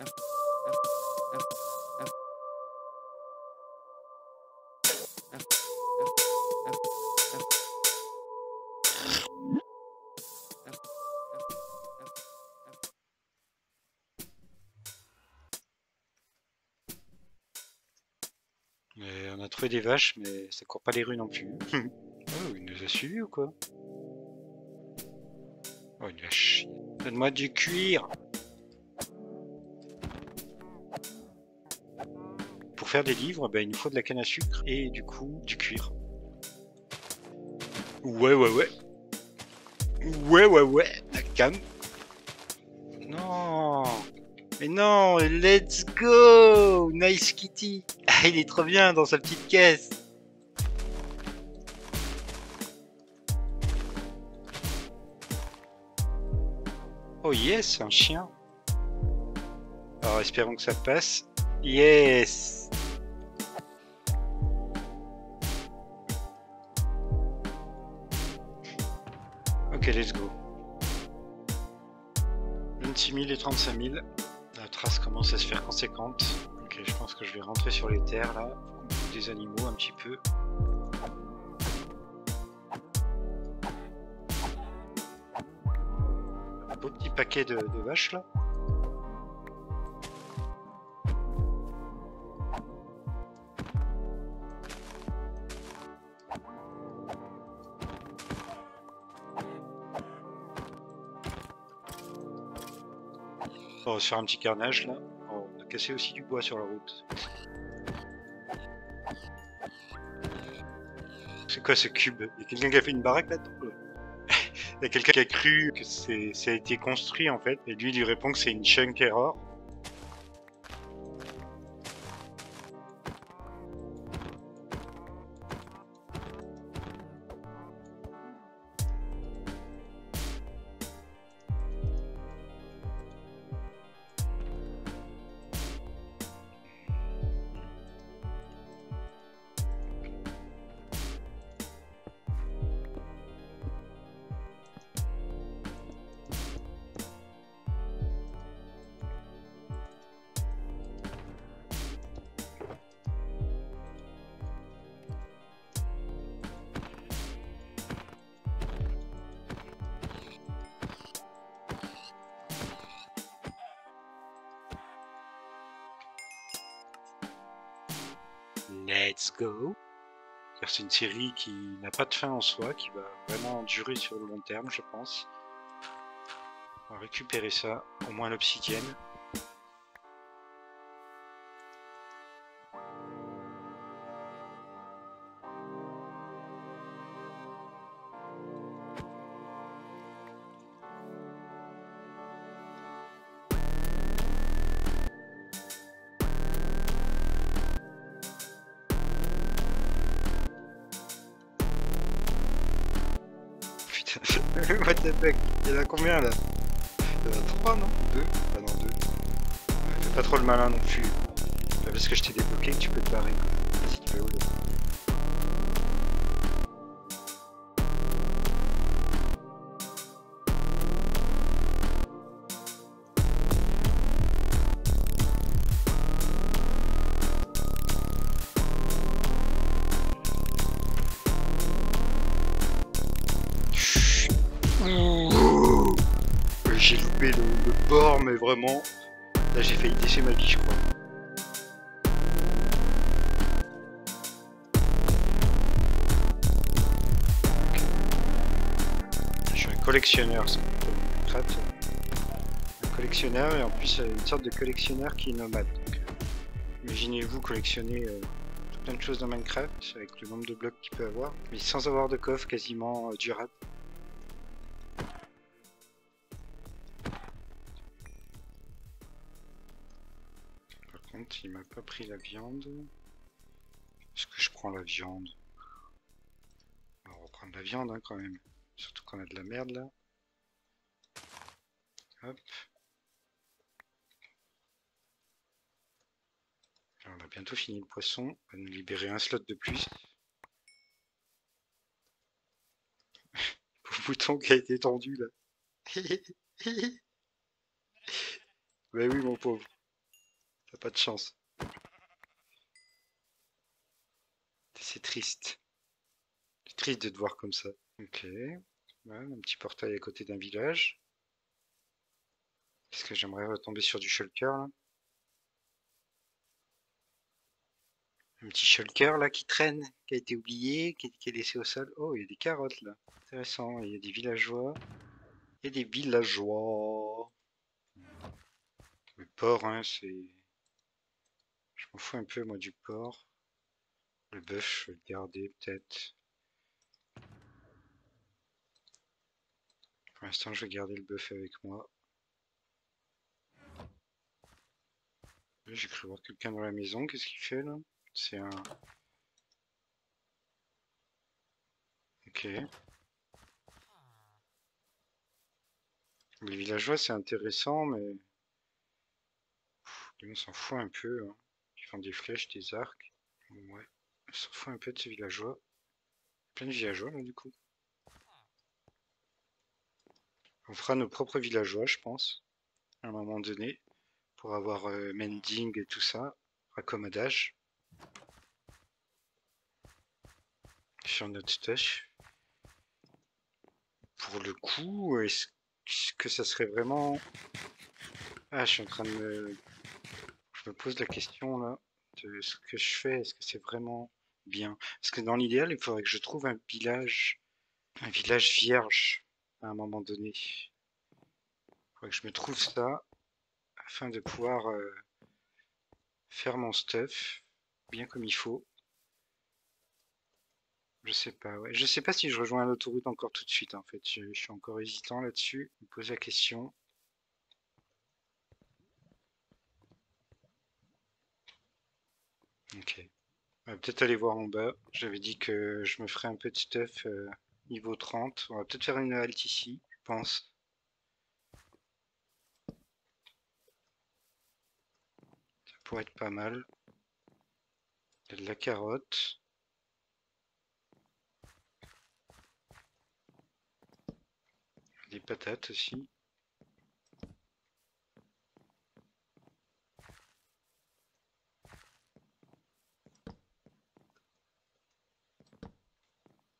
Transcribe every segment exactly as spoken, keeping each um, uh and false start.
Et on a trouvé des vaches, mais ça court pas les rues non plus. Oh, il nous a suivis ou quoi? Oh, il a chié. Donne-moi du cuir! Pour faire des livres, bah, il nous faut de la canne à sucre et du coup, du cuir. Ouais, ouais, ouais. Ouais, ouais, ouais. La canne. Non! Mais non! Let's go! Nice kitty! Ah, il est trop bien dans sa petite caisse! Oh yes, un chien. Alors espérons que ça passe. Yes. Ok, let's go. vingt-six mille et trente-cinq mille. La trace commence à se faire conséquente. Ok, je pense que je vais rentrer sur les terres là. Des animaux un petit peu. Beau petit paquet de, de vaches là. On va se faire un petit carnage là. Oh, on a cassé aussi du bois sur la route. C'est quoi ce cube? Il y a quelqu'un qui a fait une baraque là-dedans? Il y a quelqu'un qui a cru que ça a été construit en fait, et lui lui répond que c'est une chunk error. Let's go. C'est une série qui n'a pas de fin en soi, qui va vraiment durer sur le long terme, je pense. On va récupérer ça, au moins l'obsidienne. What the fuck? Il y en a combien là? Il y en a trois, non? deux? Ah non, deux. Ouais, fais pas trop le malin non plus. Pas parce que je t'ai débloqué que tu peux te barrer quoi. Si tu veux ou là. J'ai loupé le, le bord, mais vraiment, là j'ai failli déchirer ma vie, je crois. Okay. Je suis un collectionneur, c'est un collectionneur, et en plus une sorte de collectionneur qui est nomade. Imaginez-vous collectionner euh, tout plein de choses dans Minecraft, avec le nombre de blocs qu'il peut avoir, mais sans avoir de coffre quasiment euh, durable. Il m'a pas pris la viande. Est-ce que je prends la viande? On va reprendre la viande hein, quand même. Surtout qu'on a de la merde là. Hop. Là, on a bientôt fini le poisson. On va nous libérer un slot de plus. Le pauvre bouton qui a été tendu là. Bah oui mon pauvre. T'as pas de chance. C'est triste. C'est triste de te voir comme ça. Ok. Voilà, un petit portail à côté d'un village. Est-ce que j'aimerais retomber sur du shulker là? Un petit shulker là qui traîne, qui a été oublié, qui est, qui est laissé au sol. Oh, il y a des carottes là. Intéressant, il y a des villageois. Il y a des villageois. Le porc, hein, c'est... Je m'en fous un peu, moi, du porc. Le bœuf, je vais le garder peut-être. Pour l'instant, je vais garder le bœuf avec moi. J'ai cru voir quelqu'un dans la maison, qu'est-ce qu'il fait là? C'est un... Ok. Les villageois c'est intéressant mais... Pff, on s'en fout un peu, hein. Ils font des flèches, des arcs. Ouais, on s'en fout un peu de ces villageois. Plein de villageois là du coup. On fera nos propres villageois je pense, à un moment donné. Pour avoir euh, mending et tout ça, raccommodage. Sur notre stash. Pour le coup, est-ce que ça serait vraiment... Ah, je suis en train de me... Je me pose la question là, de ce que je fais, est-ce que c'est vraiment bien? Parce que dans l'idéal, il faudrait que je trouve un village, un village vierge, à un moment donné. Il faudrait que je me trouve ça. Afin de pouvoir euh, faire mon stuff bien comme il faut. Je sais pas, ouais. Je sais pas si je rejoins l'autoroute encore tout de suite en fait. Je, je suis encore hésitant là-dessus. Je me pose la question. Ok. On va peut-être aller voir en bas. J'avais dit que je me ferais un peu de stuff euh, niveau trente. On va peut-être faire une halte ici, je pense. Pour être pas mal. Il y a de la carotte. Des patates aussi.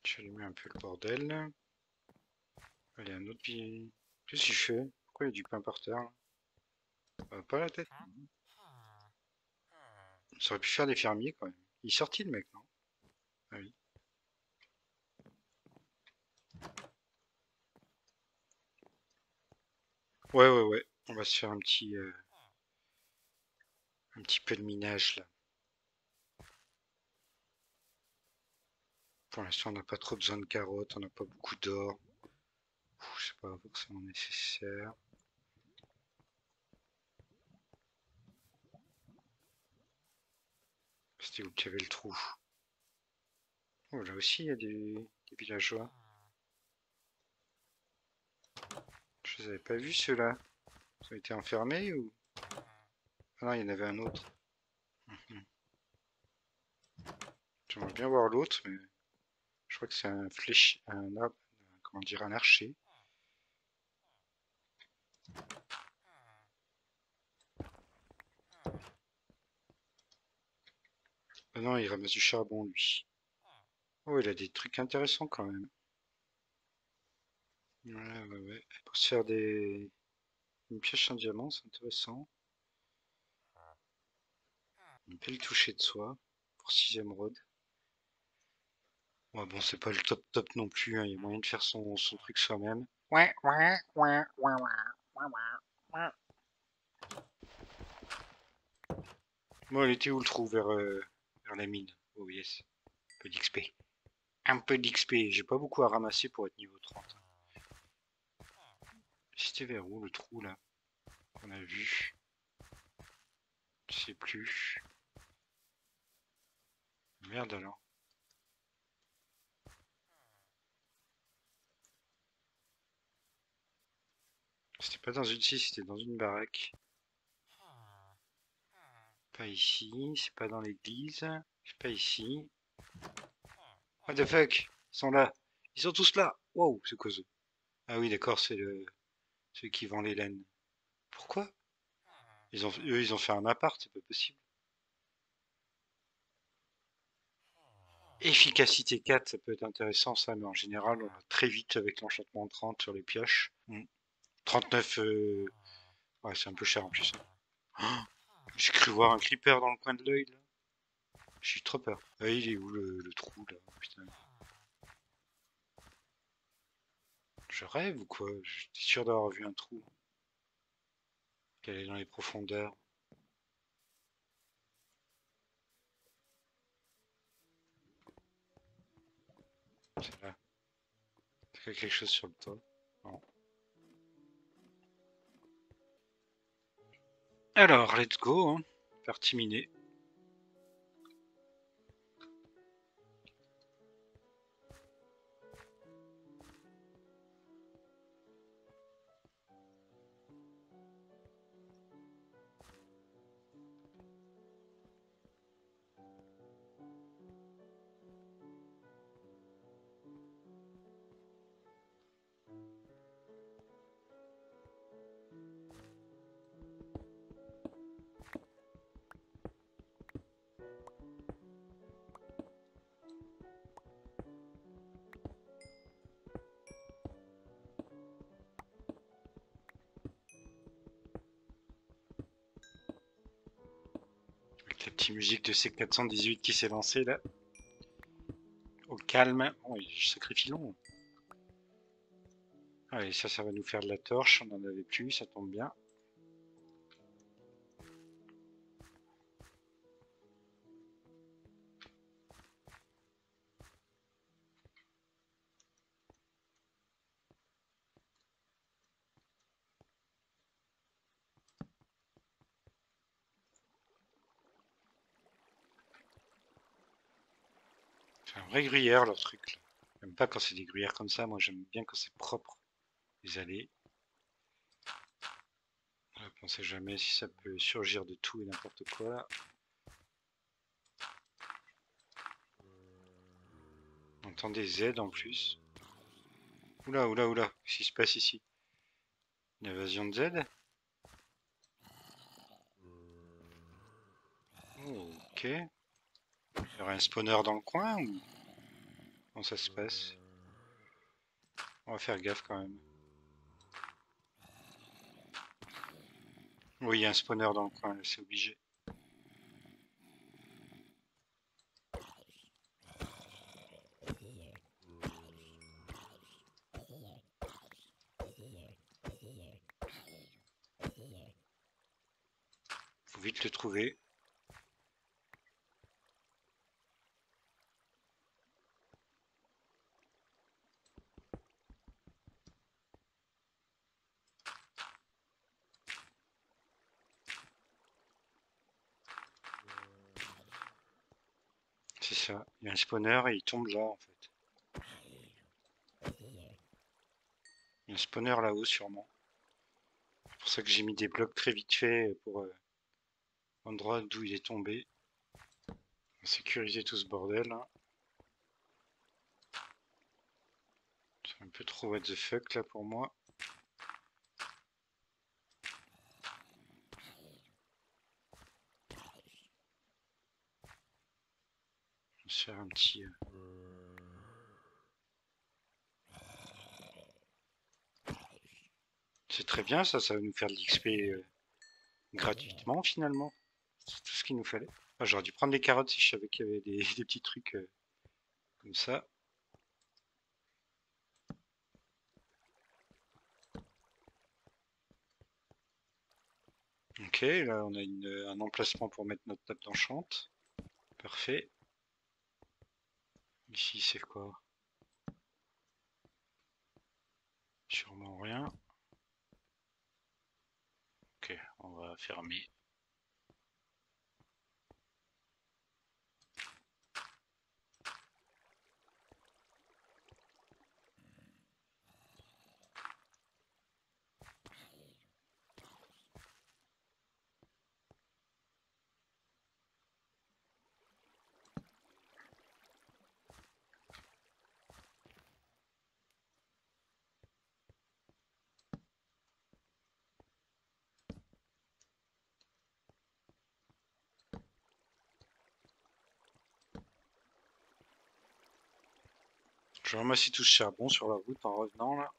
Je vais allumer un peu le bordel. Il y a un autre billet. Qu'est-ce que je fais? Pourquoi il y a du pain par terre? Bah, pas la tête. Ça aurait pu faire des fermiers quand même. Il est sorti le mec, non? Ah oui. Ouais, ouais, ouais. On va se faire un petit... Euh, un petit peu de minage, là. Pour l'instant, on n'a pas trop besoin de carottes. On n'a pas beaucoup d'or. C'est pas forcément nécessaire. C'était où qu'il y avait le trou. Oh, là aussi, il y a des, des villageois. Je les avais pas vus, ceux-là. Ils ont été enfermés ou... Ah non, il y en avait un autre. J'aimerais bien voir l'autre, mais... Je crois que c'est un flèche... Un arbre... Comment dire, un archer. Ah non, il ramasse du charbon, lui. Oh, il a des trucs intéressants, quand même. Ouais, ouais, ouais. Pour se faire des... Une pioche en diamant, c'est intéressant. Une belle touchée de soie, pour six émeraudes. Ouais, bon, c'est pas le top top non plus, hein. Il y a moyen de faire son, son truc soi-même. Ouais, ouais, ouais, ouais, ouais, ouais, ouais, ouais. Bon, elle était où le trou, vers... Euh... la mine, oh yes, un peu d'X P, un peu d'X P, j'ai pas beaucoup à ramasser pour être niveau trente. C'était vers où le trou là, qu'on a vu, je sais plus, merde alors. C'était pas dans une scie, c'était dans une baraque. Pas ici, c'est pas dans l'église, c'est pas ici. What the fuck? Ils sont là. Ils sont tous là. Wow, c'est quoi ça? Ah oui, d'accord, c'est le... Ceux qui vendent les laines. Pourquoi? Ils ont, eux, ils ont fait un appart, c'est pas possible. Efficacité quatre, ça peut être intéressant ça, mais en général, on va très vite avec l'enchantement de trente sur les pioches. Mm. trente-neuf, euh... ouais, c'est un peu cher en plus. Oh, j'ai cru voir un creeper dans le coin de l'œil, là. J'ai eu trop peur. Ah, il est où le, le trou, là? Putain. Je rêve ou quoi? Je suis sûr d'avoir vu un trou. Qu'elle est dans les profondeurs. C'est là. Il y a quelque chose sur le toit. Non. Alors, let's go, hein. Partie minée. La petite musique de C quatre cent dix-huit qui s'est lancée là. Au calme. Oh, je sacrifie long. Allez, ça, ça va nous faire de la torche. On en avait plus, ça tombe bien. C'est un vrai gruyère leur truc. J'aime pas quand c'est des gruyères comme ça, moi j'aime bien quand c'est propre. Les allées. On ne sait jamais si ça peut surgir de tout et n'importe quoi là. On entend des aides en plus. Oula, oula, oula, qu'est-ce qui se passe ici? Une évasion de Z? Oh, ok. Il y aurait un spawner dans le coin ou comment ça se passe? On va faire gaffe quand même. Oui, il y a un spawner dans le coin, c'est obligé. Faut vite le trouver. C'est ça, il y a un spawner et il tombe là en fait. Il y a un spawner là-haut sûrement. C'est pour ça que j'ai mis des blocs très vite fait pour euh, l'endroit d'où il est tombé. On va sécuriser tout ce bordel. Hein. C'est un peu trop what the fuck là pour moi. Faire un petit c'est très bien ça, ça va nous faire de l'X P euh, gratuitement finalement, c'est tout ce qu'il nous fallait. Ah, j'aurais dû prendre des carottes si je savais qu'il y avait des, des petits trucs euh, comme ça. Ok, là on a une, un emplacement pour mettre notre table d'enchante, parfait. Ici c'est quoi? Sûrement rien. Ok, on va fermer. Je ramasse tout ce charbon sur la route en revenant là.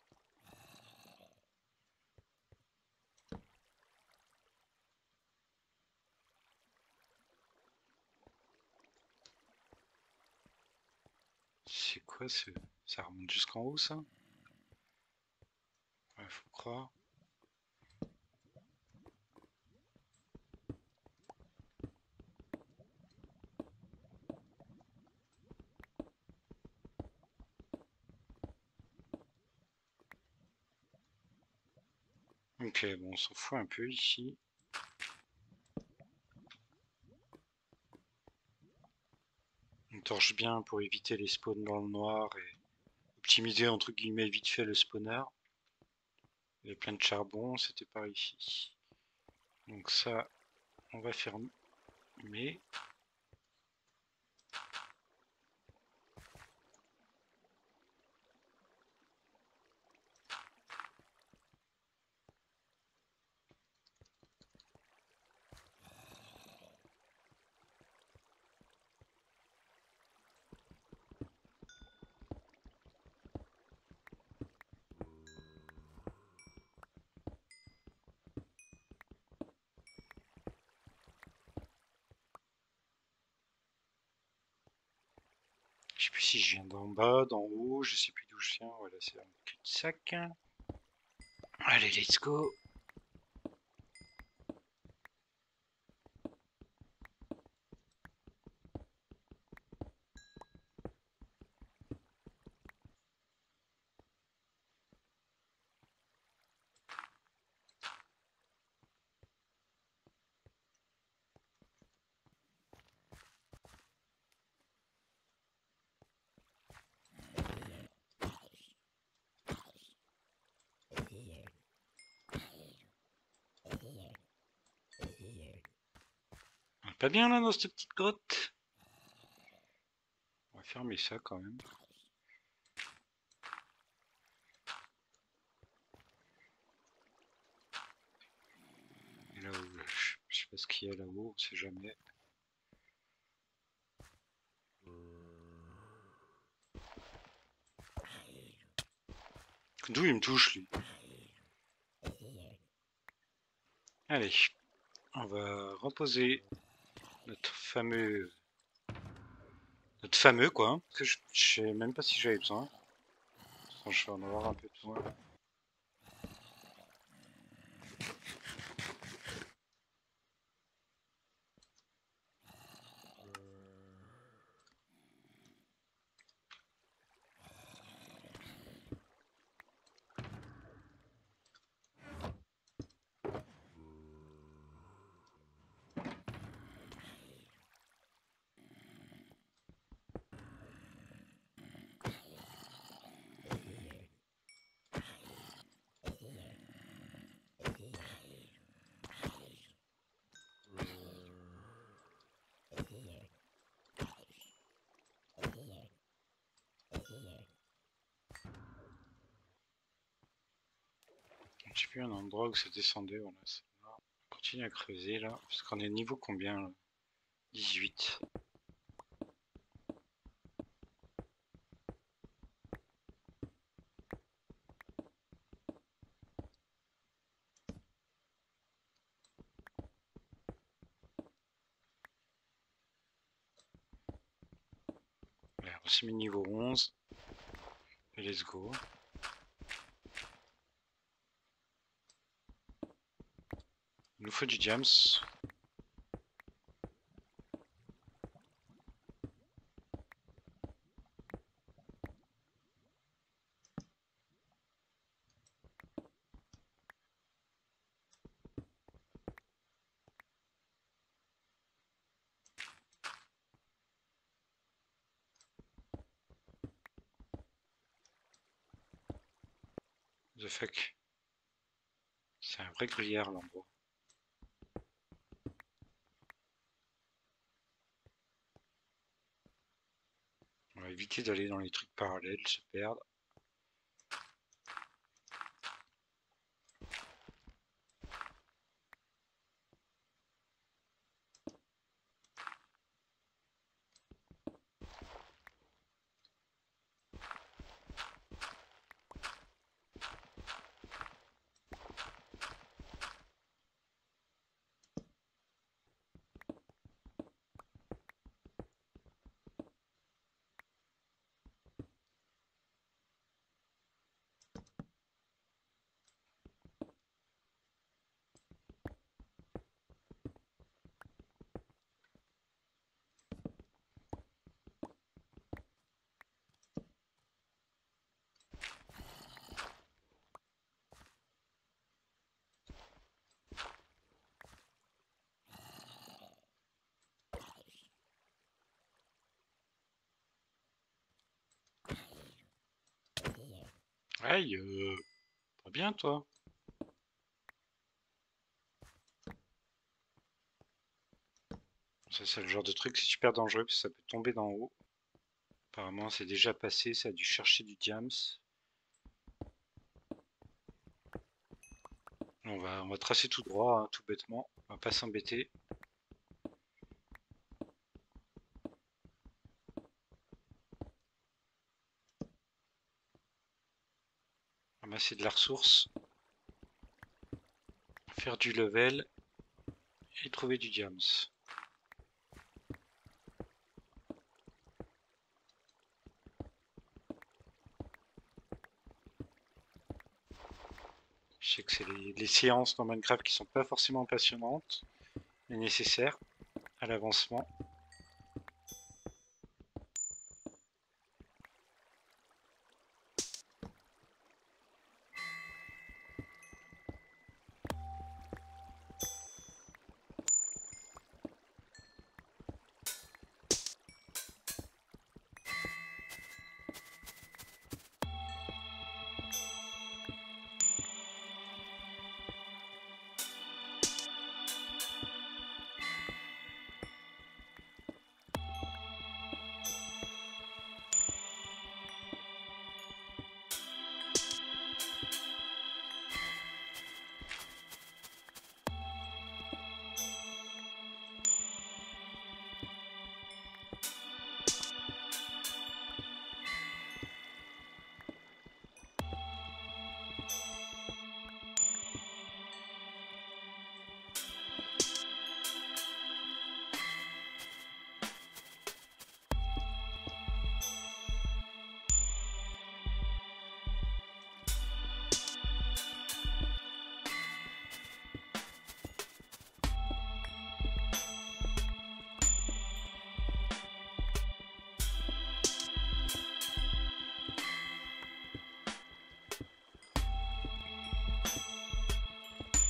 C'est quoi ce... Ça remonte jusqu'en haut ça? Ouais, faut croire. Ok, bon, on s'en fout un peu ici. On torche bien pour éviter les spawns dans le noir et optimiser entre guillemets vite fait le spawner. Il y avait plein de charbon, c'était par ici. Donc ça, on va fermer. Je sais plus si je viens d'en bas, d'en haut, je sais plus d'où je viens. Voilà, c'est un cul-de-sac. Allez, let's go. Pas bien là dans cette petite grotte. On va fermer ça quand même. Et là où je, je sais pas ce qu'il y a là-haut, on sait jamais. D'où il me touche lui. Allez, on va reposer. Notre fameux... Notre fameux quoi, que je, je sais même pas si j'avais besoin. Enfin, je vais en avoir un peu besoin. J'ai vu un endroit où ça descendait, voilà, c'est là. On continue à creuser là, parce qu'on est niveau combien là, dix-huit. Là, on se met niveau onze, et let's go. Il nous faut du diams. The fuck. C'est un vrai gruyère l'endroit. Éviter d'aller dans les trucs parallèles, se perdre. Hey, euh, pas bien toi? Ça c'est le genre de truc, c'est super dangereux parce que ça peut tomber d'en haut. Apparemment c'est déjà passé, ça a dû chercher du diams. On va, on va tracer tout droit, hein, tout bêtement, on va pas s'embêter. Ramasser de la ressource, faire du level et trouver du diams. Je sais que c'est les, les séances dans Minecraft qui sont pas forcément passionnantes, mais nécessaires à l'avancement.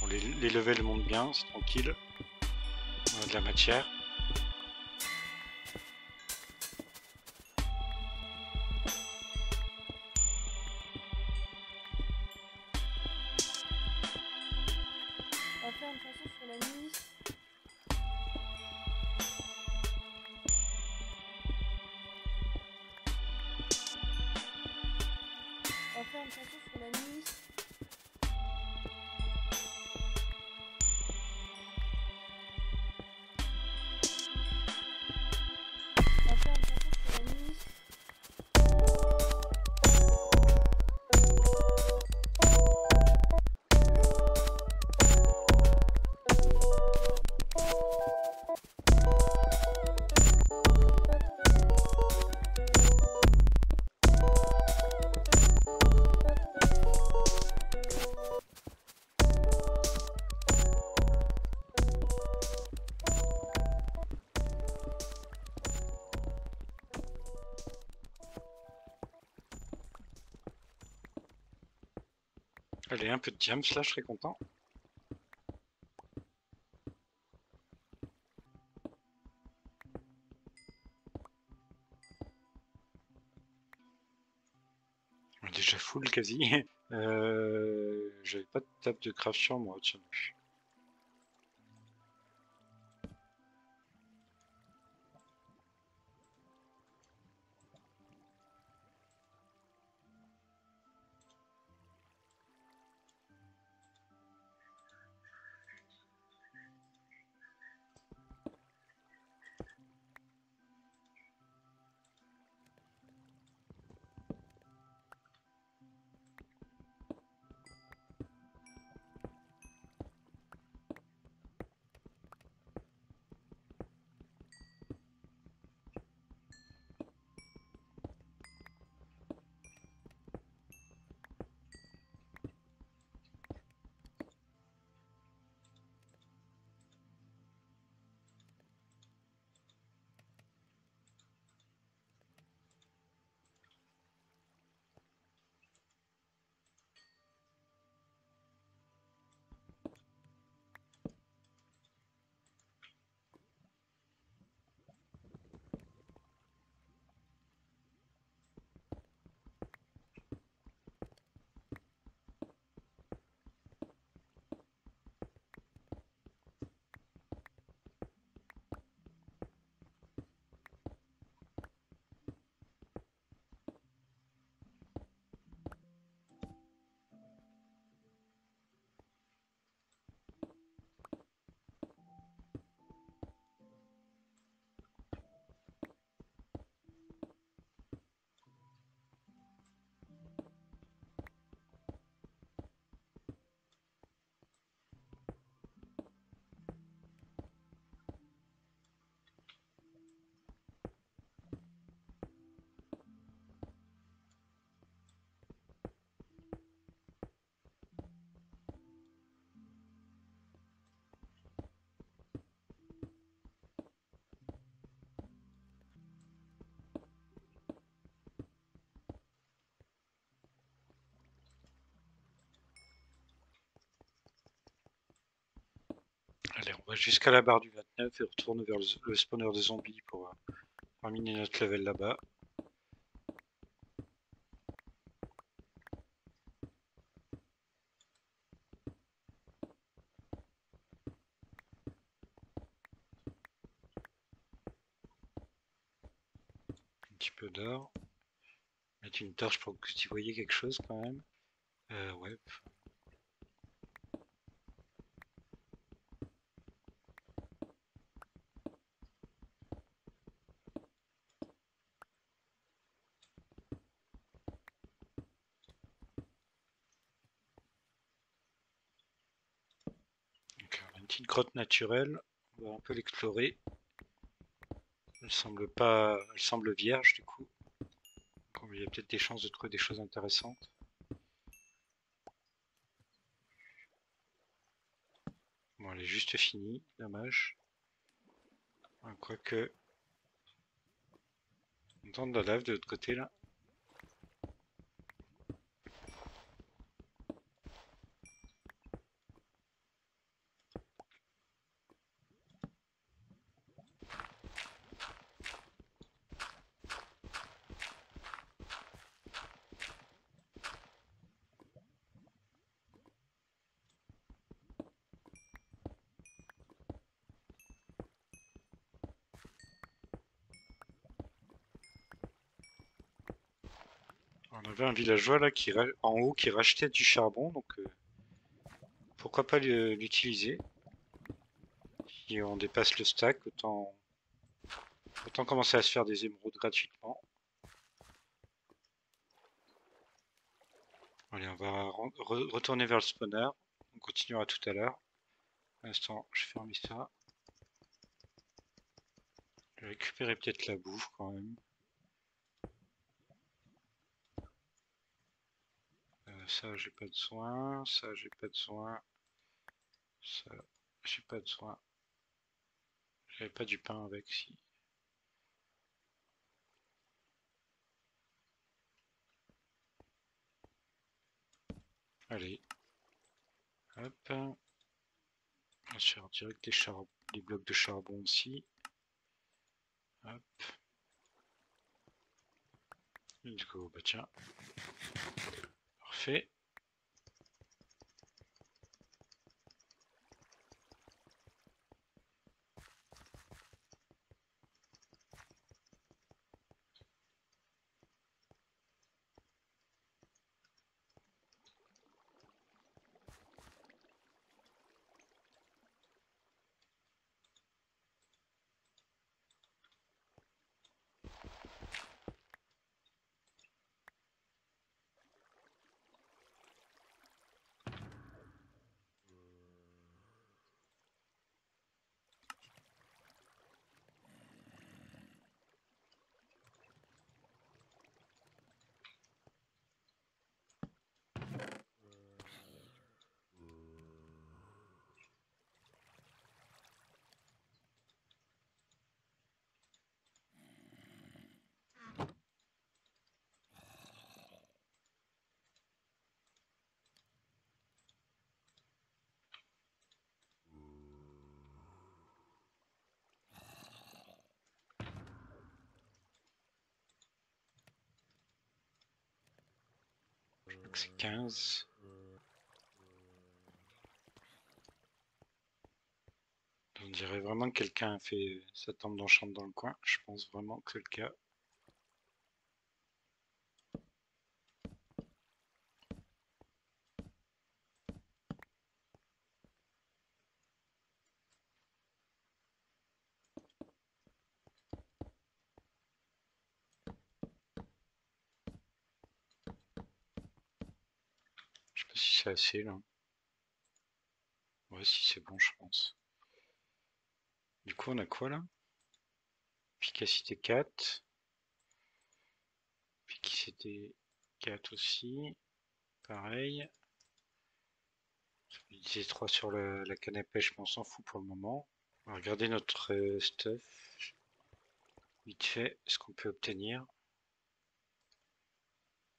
Les, les levels montent bien, c'est tranquille. On a de la matière. On va faire une chanson sur la nuit. On va faire une chanson sur la nuit. Allez, un peu de diams là, je serais content. On est déjà full quasi. Euh, J'avais pas de table de craft sur moi, tiens. Allez, on va jusqu'à la barre du vingt-neuf et on retourne vers le spawner de zombies pour euh, terminer notre level là-bas. Un petit peu d'or. Mettre une torche pour que tu voyais quelque chose quand même. Euh, ouais. Petite grotte naturelle, on va un peu l'explorer. Elle semble pas, elle semble vierge du coup. Donc, il y a peut-être des chances de trouver des choses intéressantes. Bon, elle est juste finie, dommage. Ah, quoique, on tente de la lave de l'autre côté là. On avait un villageois là qui en haut qui rachetait du charbon, donc euh, pourquoi pas l'utiliser. Si on dépasse le stack, autant, autant commencer à se faire des émeraudes gratuitement. Allez, on va re re retourner vers le spawner, on continuera tout à l'heure. Pour l'instant, je ferme ça. Je vais récupérer peut-être la bouffe quand même. Ça j'ai pas de soin, ça j'ai pas de soin, ça j'ai pas de soin. J'avais pas du pain avec si. Allez, hop, on va faire direct des, char des blocs de charbon aussi. Hop, let's go, bah tiens. Parfait. C'est quinze. On dirait vraiment que quelqu'un a fait sa tombe d'enchantement dans le coin. Je pense vraiment que c'est le cas. Si c'est assez là. Ouais, si c'est bon, je pense. Du coup, on a quoi là? Efficacité quatre. Efficacité quatre aussi. Pareil. Solidité trois sur la, la canne à pêche, mais on s'en fout pour le moment. On va regarder notre euh, stuff. Vite fait, ce qu'on peut obtenir.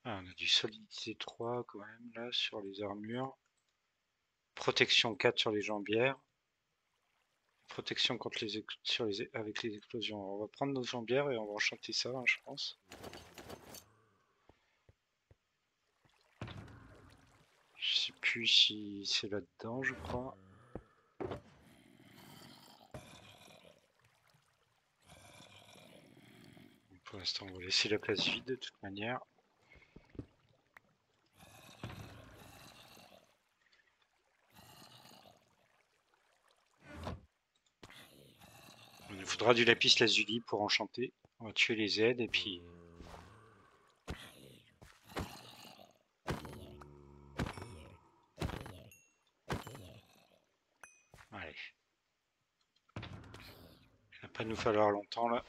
Ah, on a du solidité trois quand même là sur les armures. Protection quatre sur les jambières. protection contre les sur les avec les explosions. On va prendre nos jambières et on va enchanter ça, hein, je pense. Je sais plus si c'est là-dedans, je crois. Pour l'instant, on va laisser la place vide de toute manière. Il nous faudra du lapis lazuli pour enchanter. On va tuer les aides et puis... Allez. Il va pas nous falloir longtemps là.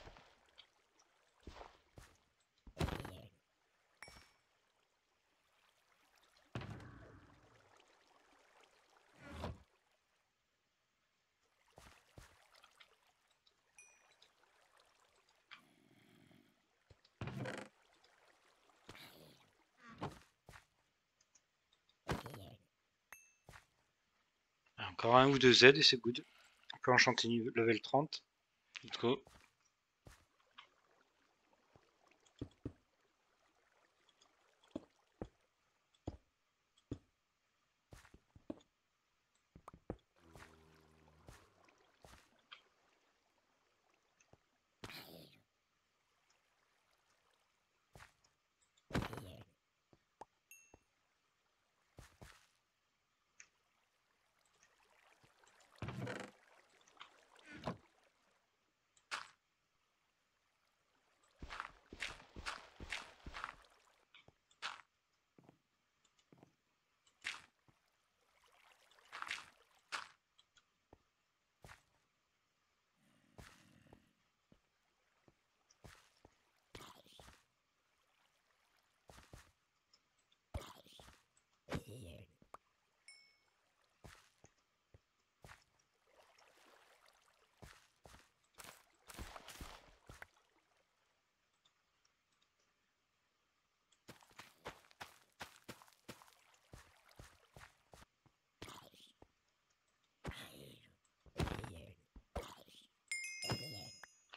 Encore un ou deux aides et c'est good. On peut enchanter level trente. Let's go.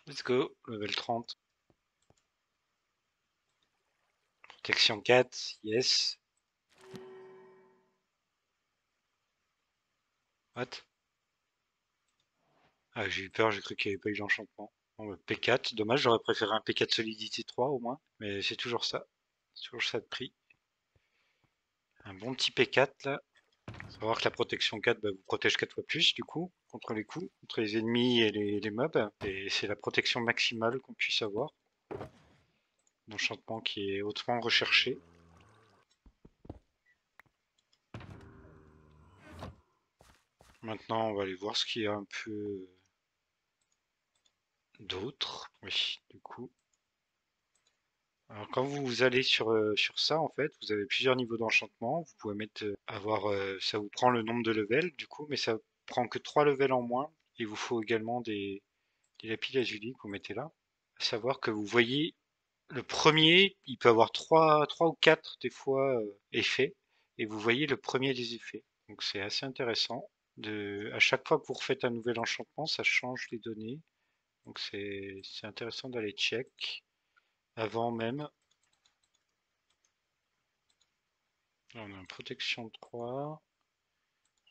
Let's go, level trente. Protection quatre, yes. What? Ah, j'ai eu peur, j'ai cru qu'il n'y avait pas eu d'enchantement. Bon, P quatre, dommage, j'aurais préféré un P quatre solidité trois au moins, mais c'est toujours ça. C'est toujours ça de prix. Un bon petit P quatre là. Il faut savoir que la protection quatre bah, vous protège quatre fois plus du coup, contre les coups, contre les ennemis et les, les mobs. Et c'est la protection maximale qu'on puisse avoir. L'enchantement qui est hautement recherché. Maintenant on va aller voir ce qu'il y a un peu d'autre. Oui, du coup. Alors quand vous allez sur, euh, sur ça, en fait, vous avez plusieurs niveaux d'enchantement. Vous pouvez mettre euh, avoir euh, ça vous prend le nombre de levels du coup, mais ça prend que trois levels en moins. Il vous faut également des, des lapis lazuli que vous mettez là. À savoir que vous voyez le premier, il peut avoir trois, trois ou quatre des fois euh, effets, et vous voyez le premier des effets. Donc c'est assez intéressant. De, à chaque fois que vous refaites un nouvel enchantement, ça change les données. Donc c'est intéressant d'aller check. Avant même. Là, on a une protection trois,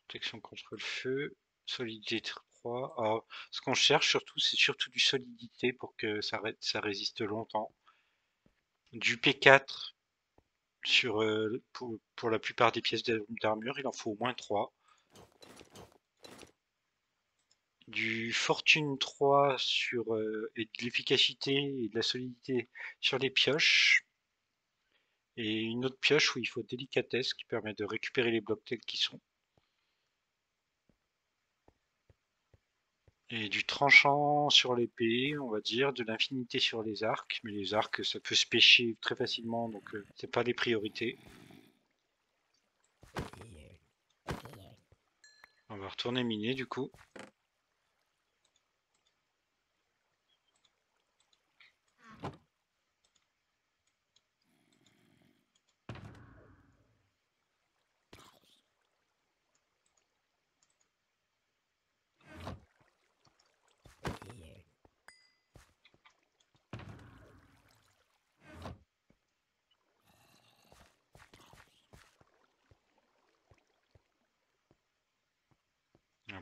protection contre le feu, solidité trois. Alors, ce qu'on cherche surtout, c'est surtout du solidité pour que ça, ré ça résiste longtemps. Du P quatre, sur, euh, pour, pour la plupart des pièces d'armure, il en faut au moins trois. Du fortune trois sur, euh, et de l'efficacité et de la solidité sur les pioches, et une autre pioche où il faut délicatesse qui permet de récupérer les blocs tels qu'ils sont, et du tranchant sur l'épée, on va dire, de l'infinité sur les arcs, mais les arcs ça peut se pêcher très facilement, donc euh, c'est pas les priorités. On va retourner miner du coup.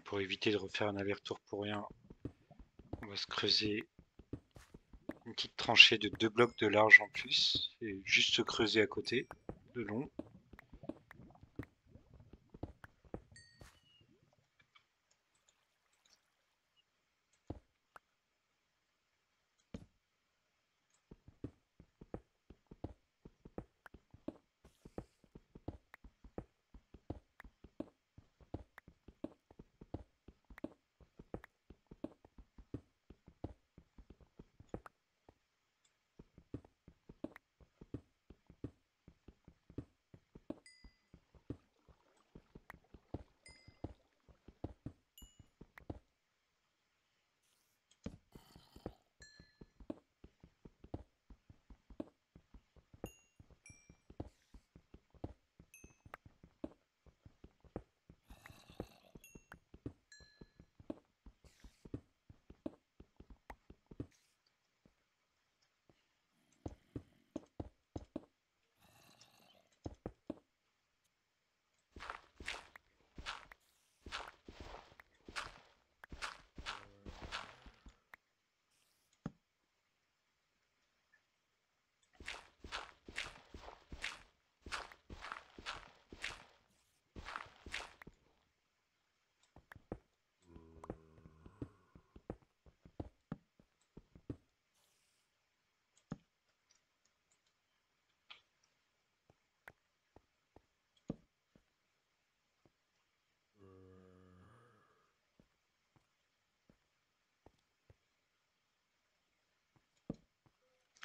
pour éviter de refaire un aller-retour pour rien, on va se creuser une petite tranchée de deux blocs de large en plus, et juste se creuser à côté, de long.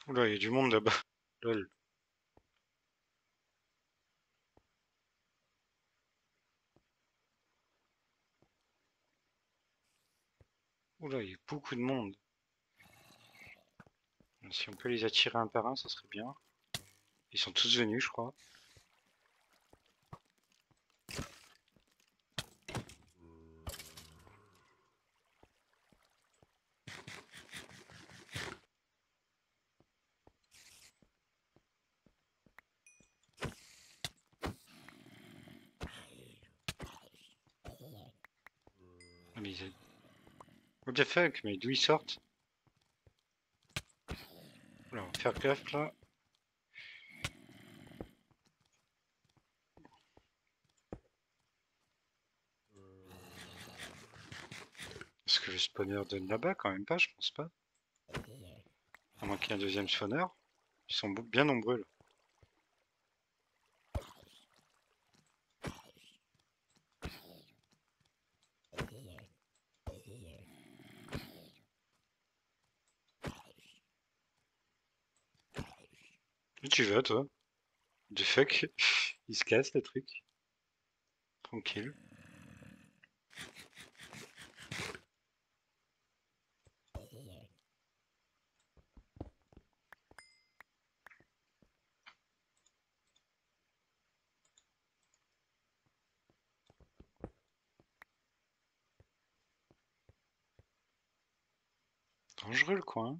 Oula, il y a du monde là-bas. Lol. Oula, il y a beaucoup de monde. Si on peut les attirer un par un, ça serait bien. Ils sont tous venus, je crois. What the fuck, mais d'où ils sortent? Alors, on va faire gaffe là. Est-ce que le spawner donne là-bas quand même pas? Je pense pas. À moins qu'il y ait un deuxième spawner. Ils sont bien nombreux là. Tu vas toi de fuck, il se casse le truc tranquille. Dangereux le coin.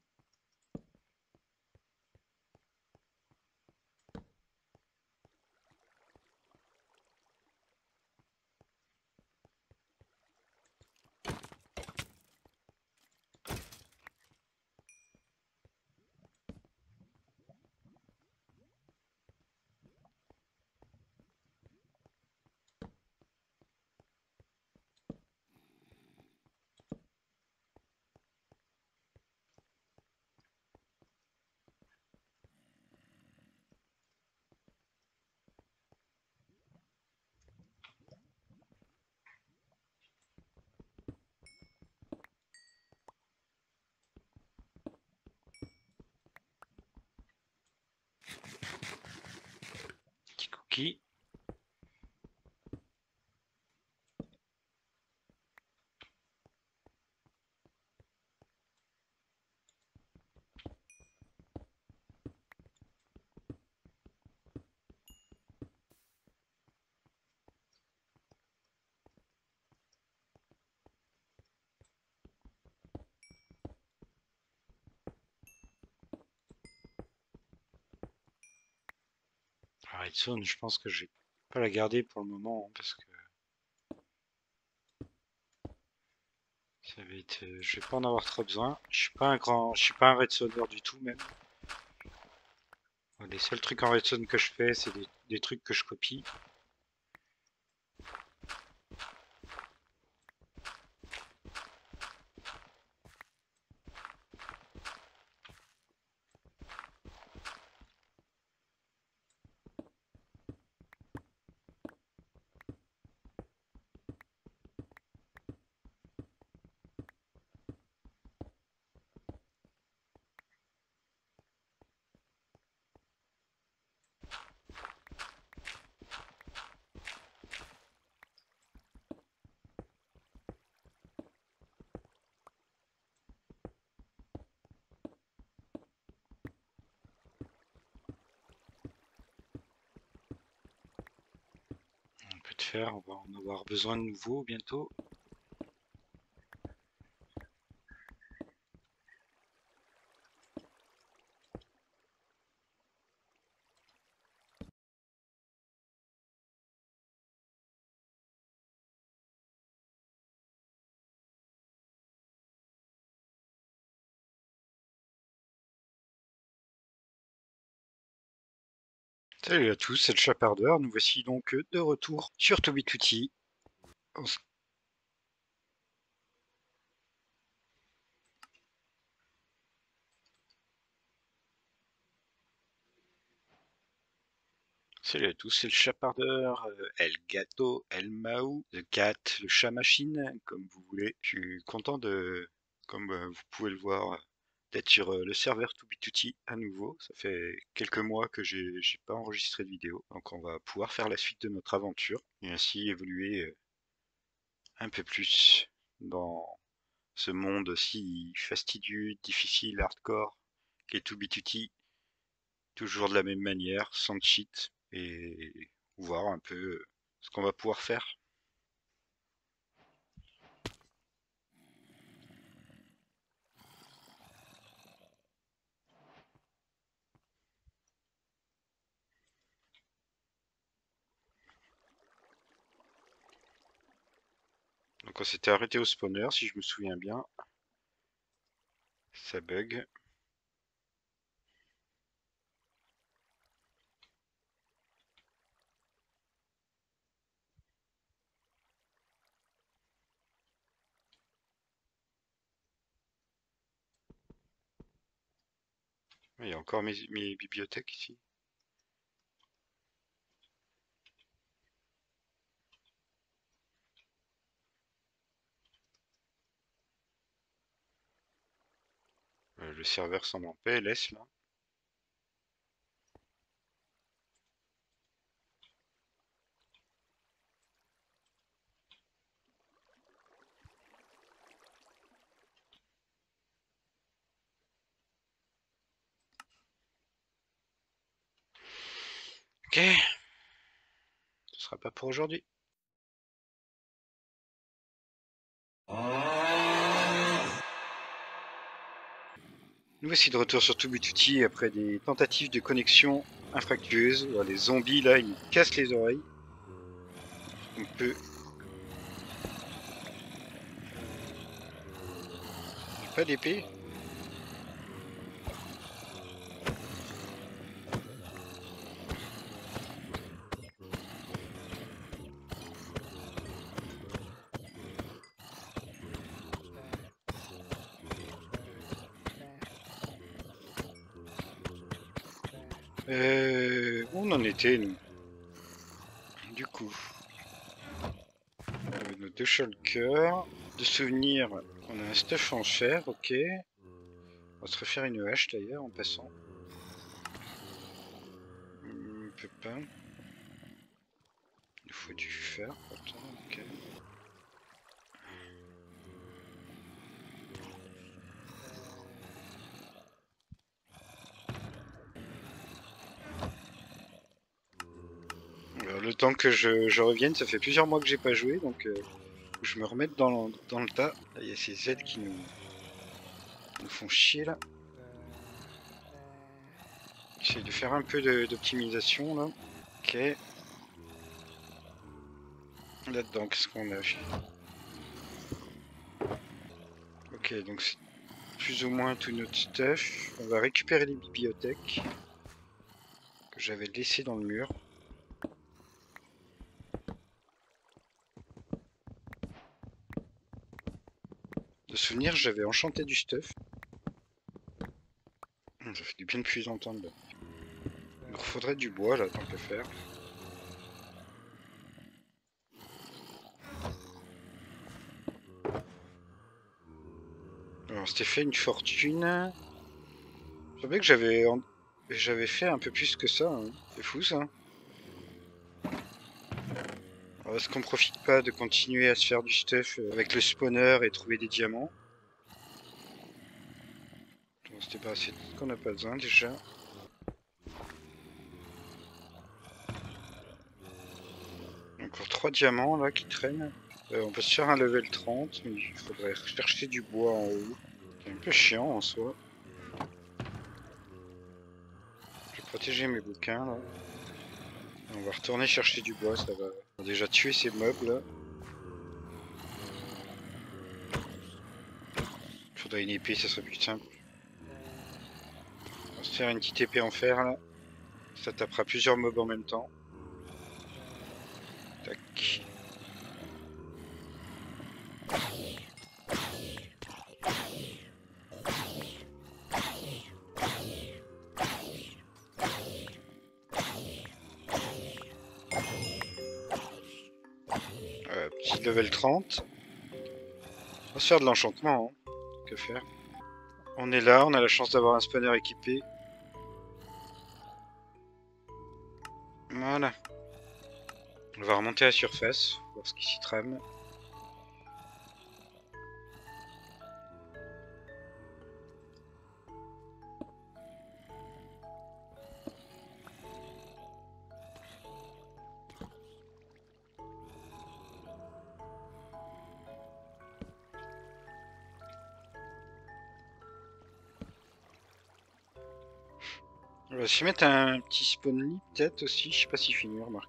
Qui Redstone, je pense que je vais pas la garder pour le moment hein, parce que ça va être, euh, je vais pas en avoir trop besoin. Je suis pas un grand, je suis pas un redstoner du tout même. Bon, les seuls trucs en redstone que je fais, c'est des, des trucs que je copie. De faire, on va en avoir besoin de nouveau bientôt. Salut à tous, c'est le Chat Pardeur. Nous voici donc de retour sur two B two T. Salut à tous, c'est le Chat Pardeur, El Gato, El Mau, The Cat, le Chat Machine, comme vous voulez. Je suis content de, comme vous pouvez le voir, d'être sur le serveur two B two T à nouveau. Ça fait quelques mois que j'ai pas enregistré de vidéo, donc on va pouvoir faire la suite de notre aventure et ainsi évoluer un peu plus dans ce monde si fastidieux, difficile, hardcore qu'est two B two T, toujours de la même manière, sans cheat, et voir un peu ce qu'on va pouvoir faire. Donc on s'était arrêté au spawner, si je me souviens bien. Ça bug. Il y a encore mes, mes bibliothèques ici. Le serveur semble en paix, laisse là. Ok, ce sera pas pour aujourd'hui. Nous voici de retour sur two B two T après des tentatives de connexion infractueuses. Les zombies là, ils cassent les oreilles. On peut... J'ai pas d'épée. Euh, on en était nous. Du coup, on avait nos deux shulkers. De souvenirs, on a un stuff en fer, ok. On va se refaire une hache d'ailleurs en passant. On peut pas. Il faut du fer, attends, ok. Le temps que je, je revienne, ça fait plusieurs mois que j'ai pas joué, donc euh, je me remette dans, dans le tas. Il y a ces Z qui nous, nous font chier là. J'essaie de faire un peu d'optimisation là. Ok. Là-dedans, qu'est-ce qu'on a fait? donc c'est plus ou moins tout notre stuff. On va récupérer les bibliothèques que j'avais laissées dans le mur. De souvenir, j'avais enchanté du stuff. Ça fait du bien depuis longtemps. Là. Il me faudrait du bois là, tant qu'à faire. On s'était fait une fortune. Je savais que j'avais en... j'avais fait un peu plus que ça. Hein. C'est fou ça. Est-ce qu'on profite pas de continuer à se faire du stuff avec le spawner et trouver des diamants? On s'était pas assez de... qu'on n'a pas besoin déjà. Encore trois diamants là qui traînent. Euh, on peut se faire un level trente, mais il faudrait chercher du bois en haut. C'est un peu chiant en soi. Je vais protéger mes bouquins là. On va retourner chercher du bois, ça va. On a déjà tué ces mobs là. Il faudrait une épée, ça serait plus simple. On va se faire une petite épée en fer là. Ça tapera plusieurs mobs en même temps. Tac. Level trente. On va se faire de l'enchantement, hein. Que faire? On est là, on a la chance d'avoir un spawner équipé. Voilà. On va remonter à la surface, voir ce qui s'y trame. On va s'y mettre un petit spawn lit peut-être aussi, je sais pas s'il finit, remarque.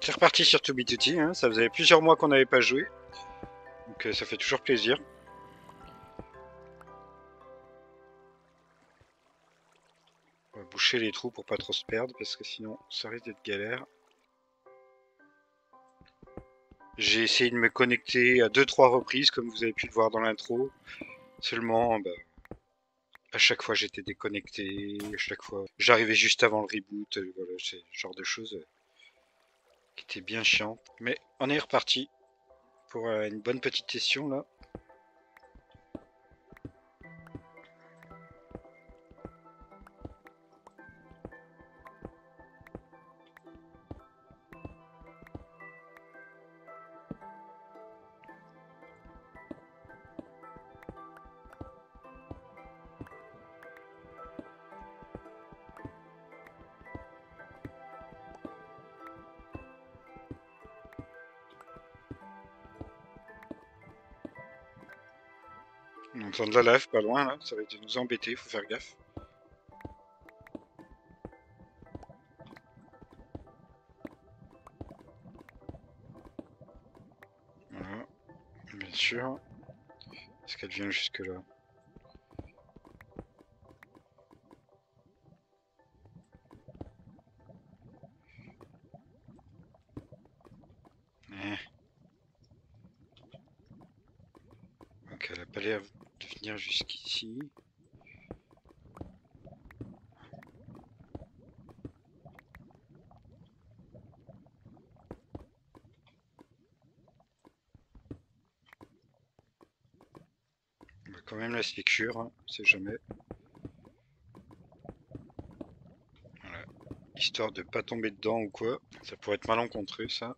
C'est reparti sur deux B deux T, hein, ça faisait plusieurs mois qu'on n'avait pas joué, donc euh, ça fait toujours plaisir. Boucher les trous pour pas trop se perdre parce que sinon ça risque d'être galère. J'ai essayé de me connecter à deux trois reprises comme vous avez pu le voir dans l'intro. Seulement bah, à chaque fois j'étais déconnecté, à chaque fois j'arrivais juste avant le reboot, voilà, c'est le genre de choses qui était bien chiant. Mais on est reparti pour une bonne petite session là. On entend de la lave pas loin là, ça va nous embêter, faut faire gaffe. Voilà, bien sûr. Est-ce qu'elle vient jusque là? Jusqu'ici. On va quand même la sécure, hein, on sait jamais. Voilà. Histoire de pas tomber dedans ou quoi. Ça pourrait être malencontreux ça.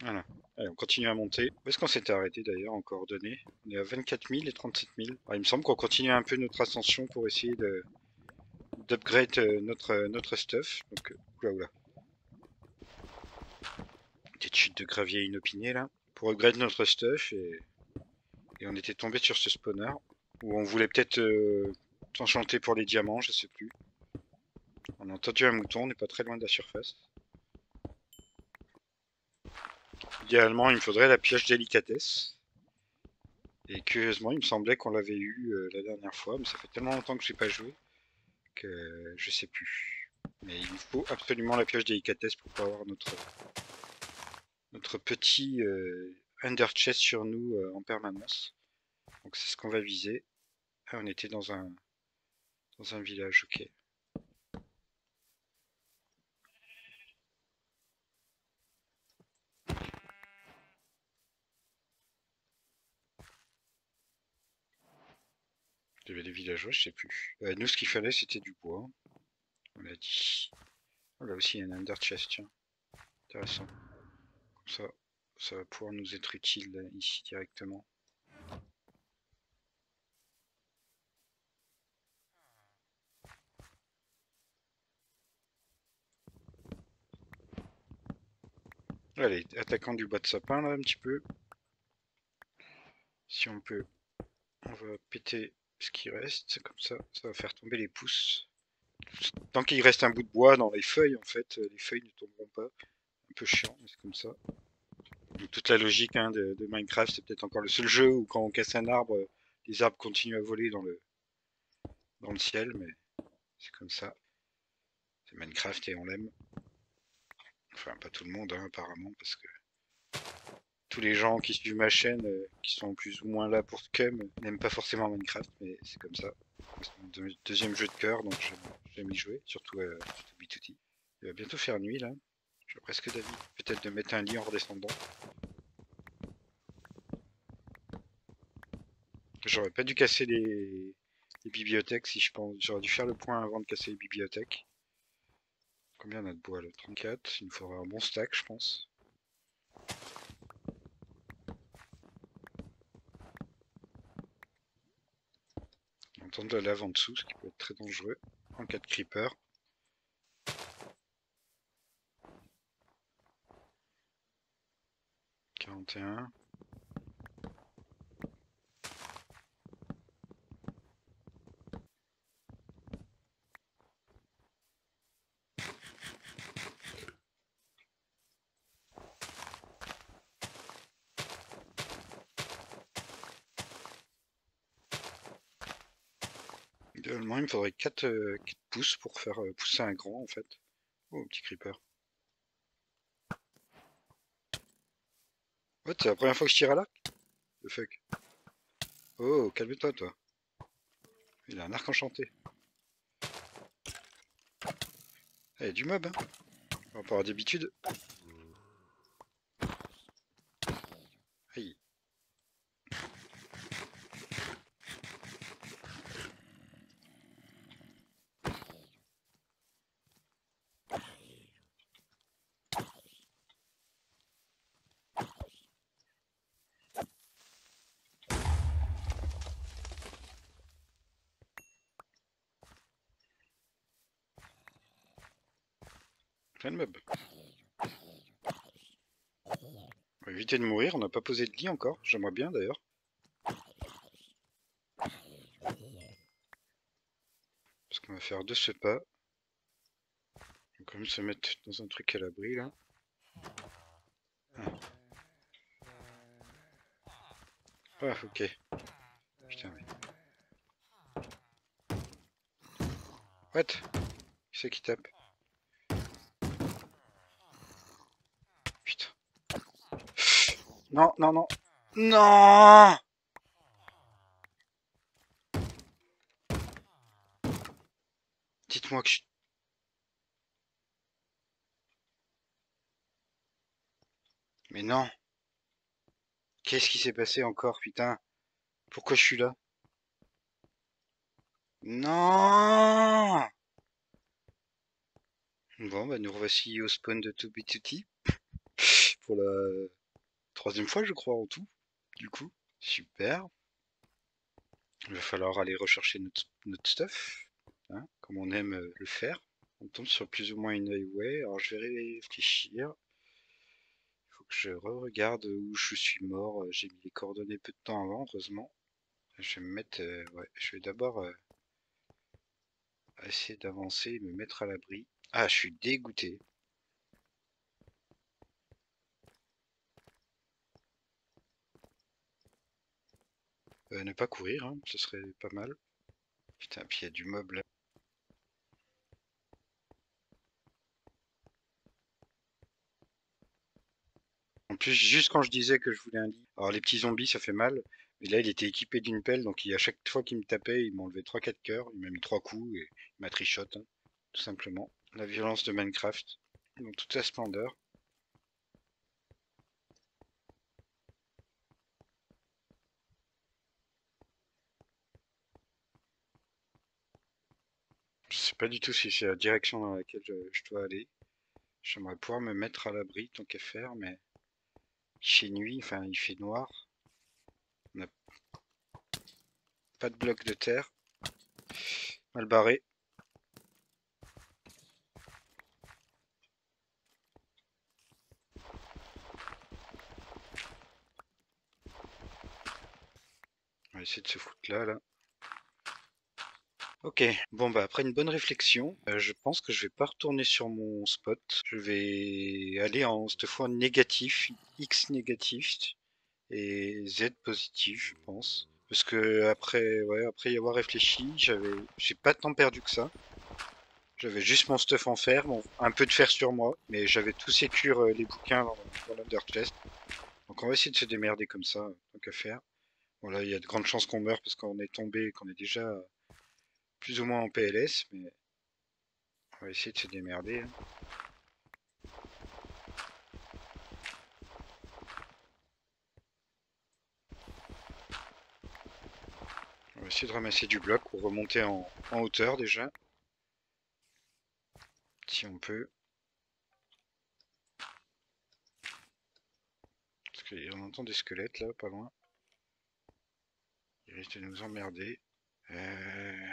Voilà. Allez, on continue à monter. Où est-ce qu'on s'était arrêté d'ailleurs en coordonnées? On est à vingt-quatre mille et trente-sept mille. Alors, il me semble qu'on continue un peu notre ascension pour essayer de d'upgrade notre, notre stuff. Donc, oula oula. des chutes de gravier inopinées là, pour upgrade notre stuff, et, et on était tombé sur ce spawner, où on voulait peut-être euh, s'enchanter pour les diamants, je sais plus. On a entendu un mouton, on n'est pas très loin de la surface. Idéalement, il me faudrait la pioche délicatesse. Et curieusement, il me semblait qu'on l'avait eu euh, la dernière fois, mais ça fait tellement longtemps que je n'ai pas joué que euh, je sais plus. Mais il nous faut absolument la pioche délicatesse pour pouvoir avoir notre, notre petit euh, under chest sur nous euh, en permanence. Donc c'est ce qu'on va viser. Ah, on était dans un, dans un village, ok. Il y avait des villageois, je sais plus. Euh, nous, ce qu'il fallait, c'était du bois. On l'a dit. Oh, là aussi, il y a un under chest, tiens. Intéressant. Comme ça, ça va pouvoir nous être utile là, ici directement. Allez, attaquant du bois de sapin, là, un petit peu. Si on peut, on va péter ce qui reste, comme ça, ça va faire tomber les pousses. Tant qu'il reste un bout de bois dans les feuilles, en fait, les feuilles ne tomberont pas. Un peu chiant, mais c'est comme ça. Donc, toute la logique hein, de, de Minecraft, c'est peut-être encore le seul jeu où quand on casse un arbre, les arbres continuent à voler dans le, dans le ciel, mais c'est comme ça. C'est Minecraft et on l'aime. Enfin, pas tout le monde, hein, apparemment, parce que tous les gens qui suivent ma chaîne, euh, qui sont plus ou moins là pour scum, n'aiment pas forcément Minecraft, mais c'est comme ça. C'est mon deuxième jeu de cœur, donc j'aime y jouer, surtout euh, deux B deux T. Il va bientôt faire nuit là. Je suis presque d'avis, peut-être de mettre un lit en redescendant. J'aurais pas dû casser les, les bibliothèques si je pense. J'aurais dû faire le point avant de casser les bibliothèques. Combien on a de bois là? trente-quatre, il me faudra un bon stack je pense. De la lave en dessous, ce qui peut être très dangereux en cas de creeper. quarante et un. Idéalement, il me faudrait quatre, euh, quatre pouces pour faire euh, pousser un grand en fait. Oh, petit creeper. What, c'est la première fois que je tire à l'arc? The fuck. Oh, calme-toi, toi. Il a un arc enchanté. Il y a du mob, hein. Par rapport à d'habitude. Aïe. Plein de meubles. On va éviter de mourir, on n'a pas posé de lit encore, j'aimerais bien d'ailleurs. Parce qu'on va faire de ce pas. On va quand même se mettre dans un truc à l'abri là. Ah ok. Putain mais. What? Qui c'est qui tape? Non, non, non. Non. Dites-moi que je... Mais non. Qu'est-ce qui s'est passé encore, putain? Pourquoi je suis là? Non. Bon, bah nous revoici au spawn de deux B deux T. Pour la... troisième fois je crois en tout, du coup, super. Il va falloir aller rechercher notre, notre stuff, hein, comme on aime le faire. On tombe sur plus ou moins une highway, alors je vais réfléchir. Il je re-regarde où je suis mort. J'ai mis les coordonnées peu de temps avant, heureusement. Je vais me mettre... Euh, ouais, je vais d'abord euh, essayer d'avancer et me mettre à l'abri. Ah, je suis dégoûté. Euh, ne pas courir, hein, ce serait pas mal. Putain, puis il y a du mob là. En plus, juste quand je disais que je voulais un lit. Alors les petits zombies, ça fait mal. Mais là, il était équipé d'une pelle, donc il, à chaque fois qu'il me tapait, il m'enlevait trois quatre cœurs. Il m'a mis trois coups et il m'a trichote, hein, tout simplement. La violence de Minecraft, donc toute sa splendeur. Je sais pas du tout si c'est la direction dans laquelle je, je dois aller. J'aimerais pouvoir me mettre à l'abri tant qu'à faire, mais il fait nuit, enfin il fait noir. On n'a pas de bloc de terre. Mal barré. On va essayer de se foutre là, là. Ok, bon bah après une bonne réflexion, euh, je pense que je vais pas retourner sur mon spot. Je vais aller en cette fois en négatif, X négatif et Z positif, je pense. Parce que après, ouais, après y avoir réfléchi, j'avais, j'ai pas tant perdu que ça. J'avais juste mon stuff en fer, bon, un peu de fer sur moi, mais j'avais tout sécure euh, les bouquins dans, dans l'underchest. Donc on va essayer de se démerder comme ça, tant qu'à faire. Bon là, il y a de grandes chances qu'on meurt parce qu'on est tombé, qu'on est déjà... plus ou moins en P L S, mais on va essayer de se démerder. Hein. On va essayer de ramasser du bloc pour remonter en, en hauteur déjà, si on peut. Parce qu'on entend des squelettes là, pas loin. Ils risquent de nous emmerder. Euh...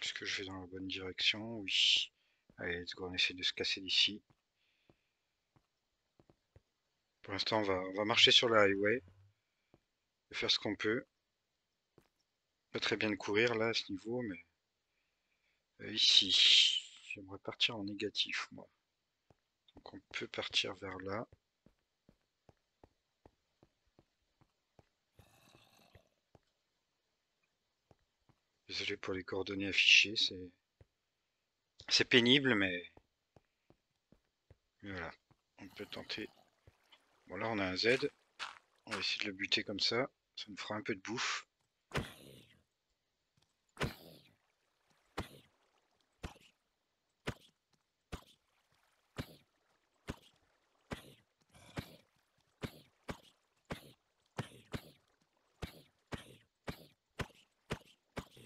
Est-ce que je vais dans la bonne direction? Oui. Allez, let's go, on essaie de se casser d'ici. Pour l'instant, on va, on va marcher sur la highway. Faire ce qu'on peut. Pas très bien de courir là, à ce niveau, mais... Euh, ici. J'aimerais partir en négatif, moi. Donc on peut partir vers là. Désolé pour les coordonnées affichées, c'est c'est pénible, mais... mais voilà, on peut tenter. Bon là on a un Z, on va essayer de le buter comme ça, ça nous fera un peu de bouffe.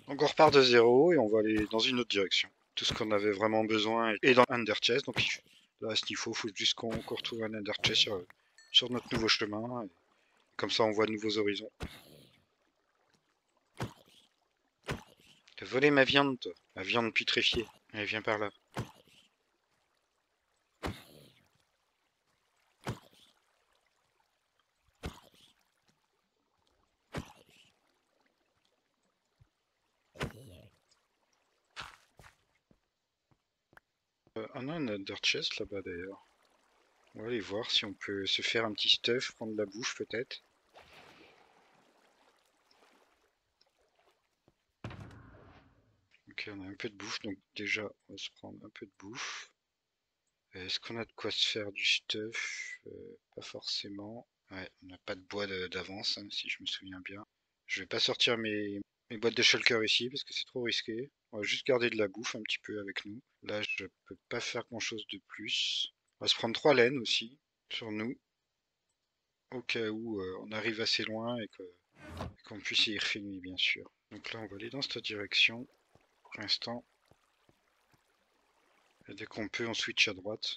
Donc on repart de zéro et on va aller dans une autre direction. Tout ce qu'on avait vraiment besoin est dans l'underchest. Donc là, à ce niveau, il faut juste qu'on retrouve un underchest sur, sur notre nouveau chemin. Et comme ça, on voit de nouveaux horizons. T'as volé ma viande, toi. Ma viande putréfiée. Allez, viens par là. On a un under chest là-bas d'ailleurs. On va aller voir si on peut se faire un petit stuff, prendre de la bouffe peut-être. Ok, on a un peu de bouffe, donc déjà on va se prendre un peu de bouffe. Est-ce qu'on a de quoi se faire du stuff? euh, Pas forcément. Ouais, on n'a pas de bois d'avance, hein, si je me souviens bien. Je vais pas sortir mes... mes boîtes de shulker ici parce que c'est trop risqué. On va juste garder de la bouffe un petit peu avec nous. Là je peux pas faire grand chose de plus. On va se prendre trois laines aussi sur nous. Au cas où euh, on arrive assez loin et qu'on puisse y refaire nuit bien sûr. Donc là on va aller dans cette direction. Pour l'instant. Et dès qu'on peut on switch à droite.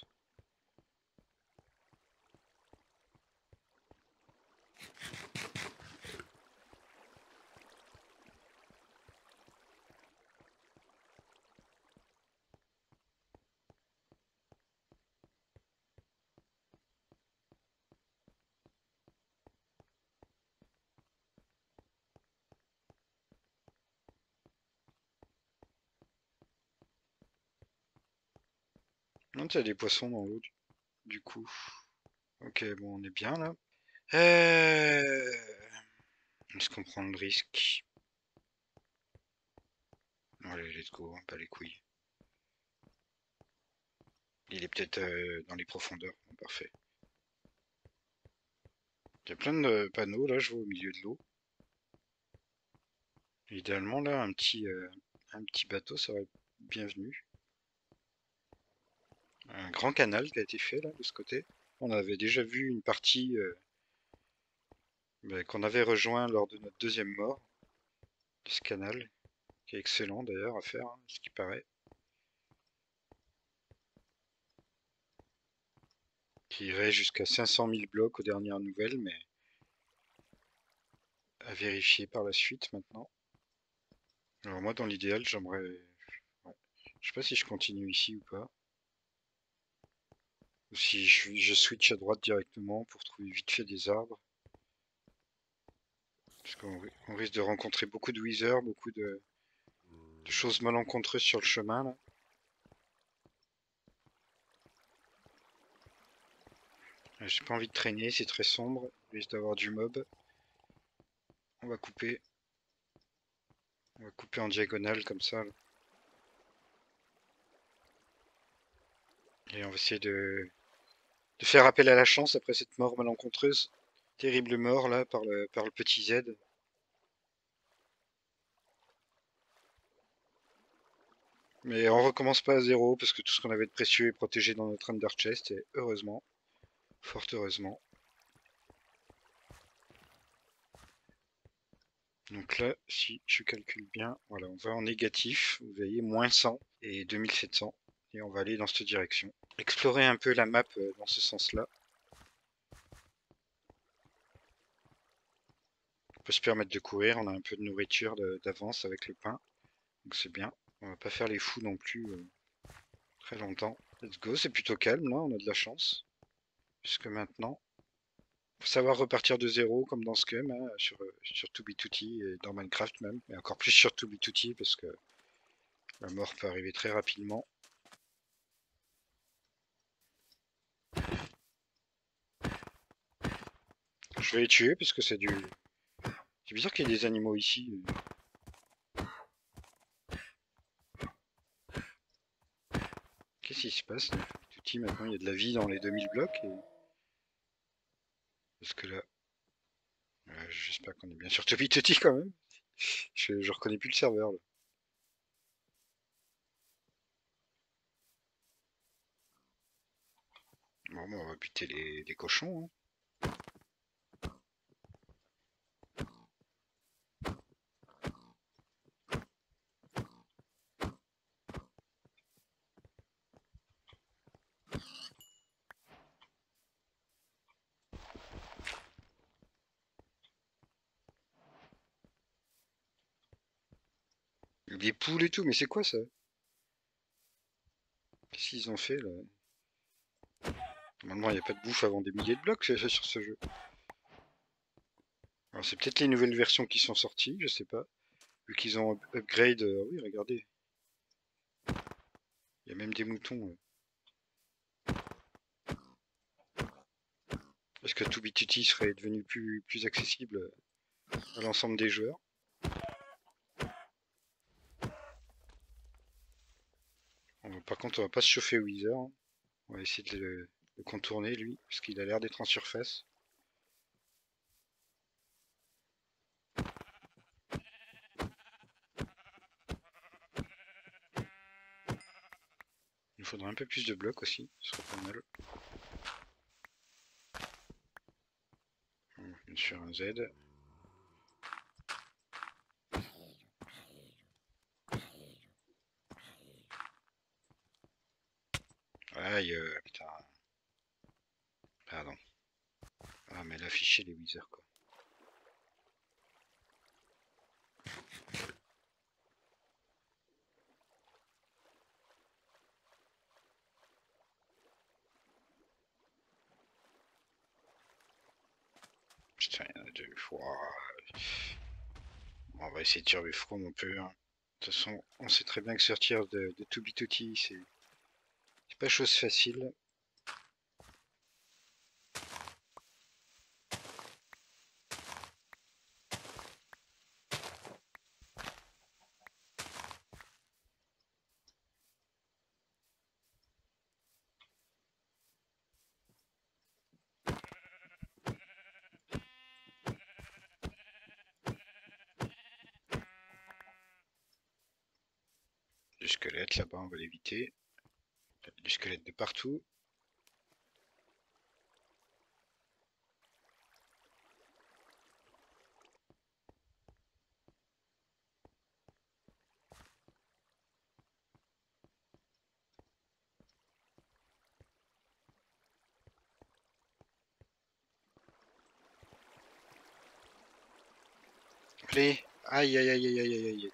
Non, il y a des poissons dans l'eau, du coup. Ok, bon, on est bien là. Euh... Est-ce qu'on prend le risque? Allez, let's go, pas les couilles. Il est peut-être euh, dans les profondeurs. Bon, parfait. Il y a plein de panneaux, là, je vois, au milieu de l'eau. Idéalement, là, un petit, euh, un petit bateau serait bienvenu. Un grand canal qui a été fait, là, de ce côté. On avait déjà vu une partie euh, bah, qu'on avait rejoint lors de notre deuxième mort. De ce canal, qui est excellent, d'ailleurs, à faire, hein, ce qui paraît. Qui irait jusqu'à cinq cent mille blocs aux dernières nouvelles, mais à vérifier par la suite maintenant. Alors moi dans l'idéal j'aimerais... Ouais. Je sais pas si je continue ici ou pas. Ou si je, je switch à droite directement pour trouver vite fait des arbres. Parce qu'on risque de rencontrer beaucoup de withers, beaucoup de, de choses malencontreuses sur le chemin là. J'ai pas envie de traîner, c'est très sombre, il risque d'avoir du mob. On va couper. On va couper en diagonale comme ça. Là. Et on va essayer de... de faire appel à la chance après cette mort malencontreuse. Terrible mort là par le, par le petit Z. Mais on recommence pas à zéro parce que tout ce qu'on avait de précieux est protégé dans notre Under Chest et heureusement. Fort heureusement. Donc là, si je calcule bien, voilà, on va en négatif, vous voyez, moins cent et deux mille sept cents. Et on va aller dans cette direction. Explorer un peu la map dans ce sens-là. On peut se permettre de courir, on a un peu de nourriture d'avance avec le pain. Donc c'est bien. On va pas faire les fous non plus euh, très longtemps. Let's go, c'est plutôt calme là, on a de la chance. Puisque maintenant, faut savoir repartir de zéro comme dans Scum, hein, sur, sur deux B deux T et dans Minecraft même, et encore plus sur deux B deux T parce que la mort peut arriver très rapidement. Je vais les tuer parce que c'est du... C'est bizarre qu'il y ait des animaux ici. Qu'est-ce qui se passe? deux B deux T maintenant, il y a de la vie dans les deux mille blocs. Et... Parce que là, euh, j'espère qu'on est bien sur deux B deux T quand même. Je, je reconnais plus le serveur là. Bon, bon, on va buter les, les cochons. Hein. Des poules et tout, mais c'est quoi ça? Qu'est-ce qu'ils ont fait là? Normalement il n'y a pas de bouffe avant des milliers de blocs sur ce jeu. Alors c'est peut-être les nouvelles versions qui sont sorties, je sais pas. Vu qu'ils ont upgrade... Oui regardez. Il y a même des moutons. Est-ce que deux B deux T serait devenu plus, plus accessible à l'ensemble des joueurs? Par contre on va pas se chauffer Wither, hein. On va essayer de le, de contourner lui, parce qu'il a l'air d'être en surface. Il nous faudra un peu plus de blocs aussi, ce sera pas mal. Bien sûr un Z. Aïe, euh, putain. Pardon. Ah, mais l'afficher les wizards, quoi. Putain, il y en a deux fois. Bon, on va essayer de tirer le front un peu. Hein. De toute façon, on sait très bien que sortir de, de deux B deux T, c'est... pas chose facile. Du squelette là-bas, on va l'éviter. Du squelette de partout. Allez, aïe aïe aïe aïe aïe aïe.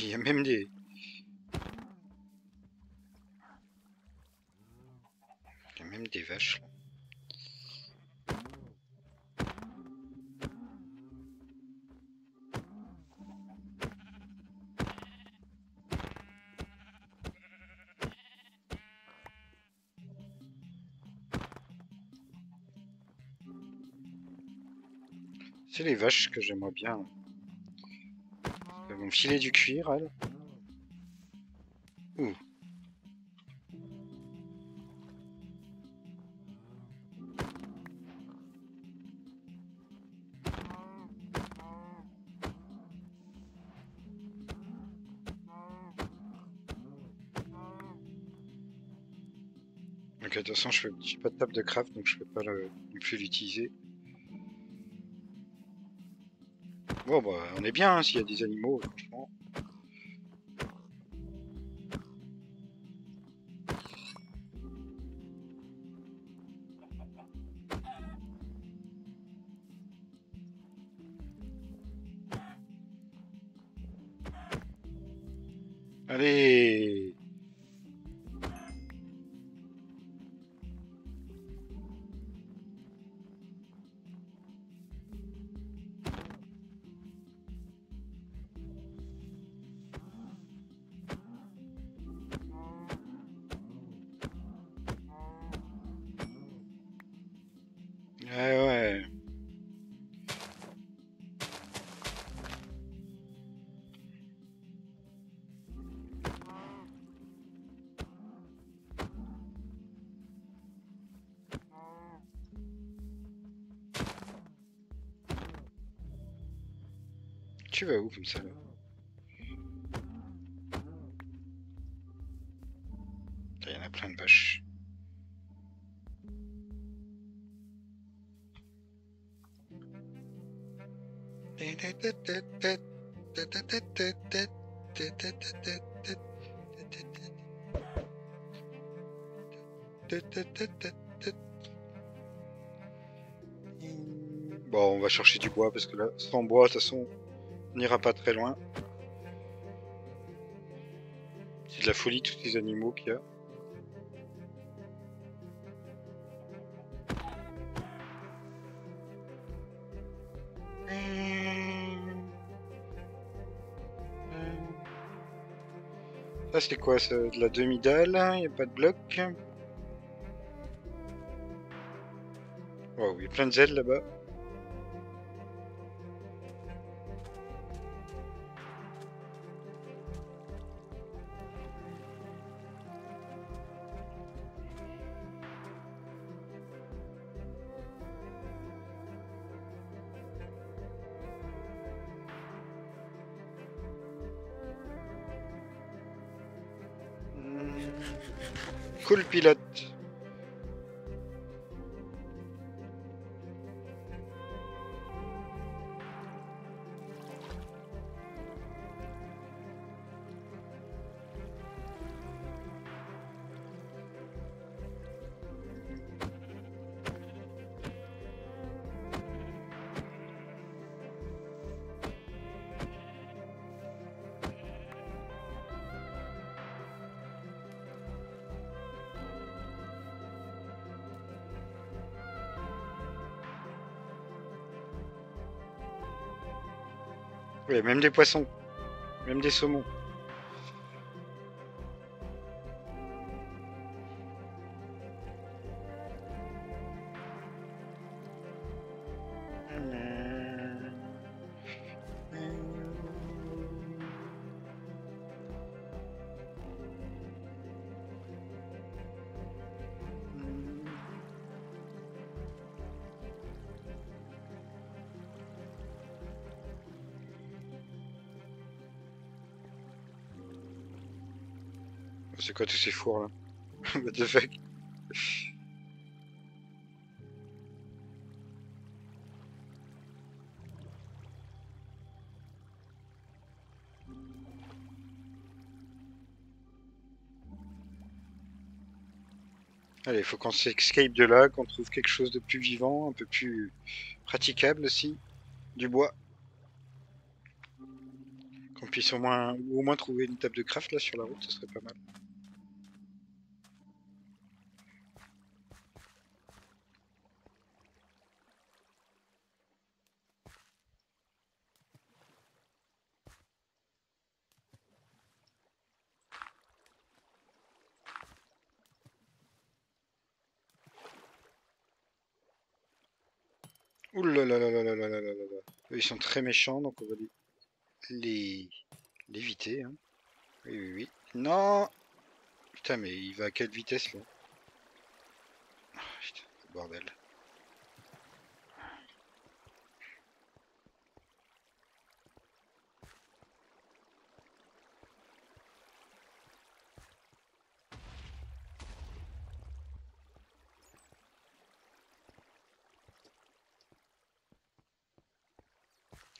Il y a même des... Il y a même des vaches. C'est les vaches que j'aimerais bien. On filait du cuir, elle. Ouh. Ok, de toute façon, je n'ai pas de table de craft, donc je peux pas le, non plus l'utiliser. Bon bah on est bien hein, s'il y a des animaux, franchement. Allez. Tu vas où comme ça là? Il y en a plein de vaches. Bon, on va chercher du bois parce que là, sans bois, de toute façon. On n'ira pas très loin. C'est de la folie tous ces animaux qu'il y a. Ça c'est quoi ça? De la demi-dalle, il n'y a pas de bloc. Waouh, il y a plein de ailes là-bas. Cool pilote. Oui, même des poissons. Même des saumons. C'est quoi tous ces fours là? What the fuck? Allez, il faut qu'on s'escape de là, qu'on trouve quelque chose de plus vivant, un peu plus praticable aussi. Du bois. Qu'on puisse au moins, ou au moins trouver une table de craft là sur la route, ce serait pas mal. Ouh là là là là là là là là là. Ils sont très méchants, donc on va les l'éviter. Hein. Oui, oui, oui. Non. Putain, mais il va à quelle vitesse là? Oh, putain, bordel.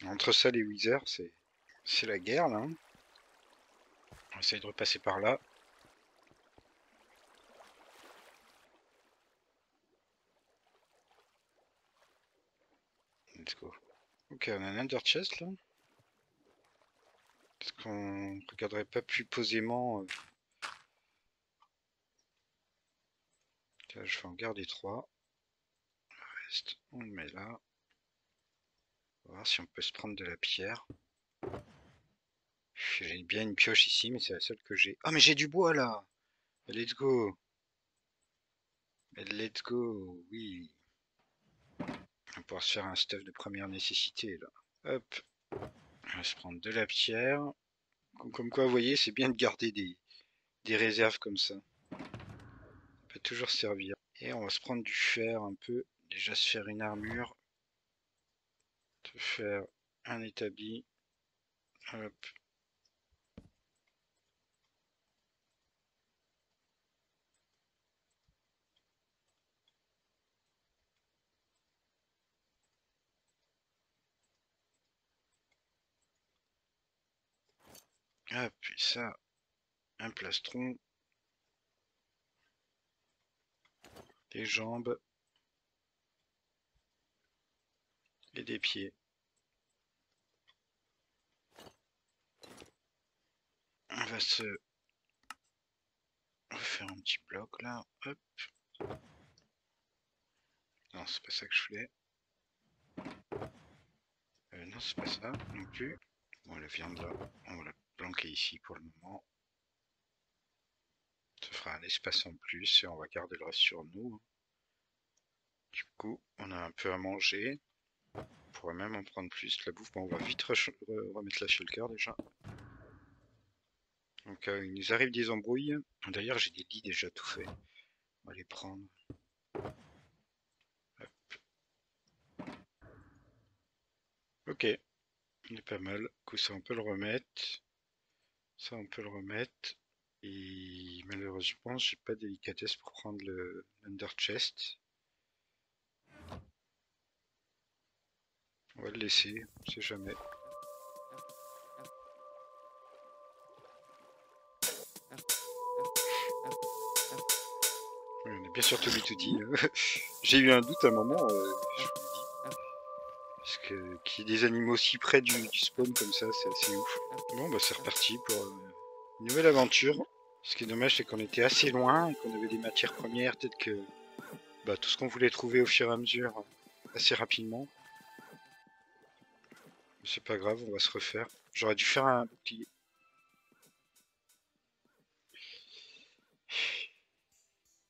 Entre ça et les Wizards, c'est la guerre là. On essaye de repasser par là. Let's go. Ok, on a un under chest là. Est-ce qu'on regarderait pas plus posément? Là, je vais en garder trois. Le reste, on le met là. Voir si on peut se prendre de la pierre. J'ai bien une pioche ici, mais c'est la seule que j'ai. Ah, mais j'ai du bois là. Let's go. Let's go, oui. On va pouvoir se faire un stuff de première nécessité là. Hop. On va se prendre de la pierre. Comme quoi, vous voyez, c'est bien de garder des, des réserves comme ça. Ça peut toujours servir. Et on va se prendre du fer un peu. Déjà se faire une armure. Faire un établi. Hop. Hop, et ça, un plastron, des jambes et des pieds. On va se faire un petit bloc là, hop. Non, c'est pas ça que je voulais. Euh, non, c'est pas ça non plus. Bon, la viande là, on va la planquer ici pour le moment. Ça fera un espace en plus et on va garder le reste sur nous. Du coup, on a un peu à manger. On pourrait même en prendre plus. La bouffe, bon, on va vite re remettre la sur le cœur déjà. Donc euh, il nous arrive des embrouilles. D'ailleurs j'ai des lits déjà tout faits. On va les prendre. Hop. Ok. On est pas mal. Du coup ça on peut le remettre. Ça on peut le remettre. Et malheureusement j'ai pas de délicatesse pour prendre le under chest. On va le laisser, on sait jamais. On est bien sûr deux B deux T. J'ai eu un doute à un moment, euh, je vous le dis. Parce que qu'il y ait des animaux si près du, du spawn comme ça, c'est assez ouf. Bon, bah c'est reparti pour euh, une nouvelle aventure. Ce qui est dommage, c'est qu'on était assez loin et qu'on avait des matières premières, peut-être que bah, tout ce qu'on voulait trouver au fur et à mesure, assez rapidement. C'est pas grave, on va se refaire. J'aurais dû faire un bouclier.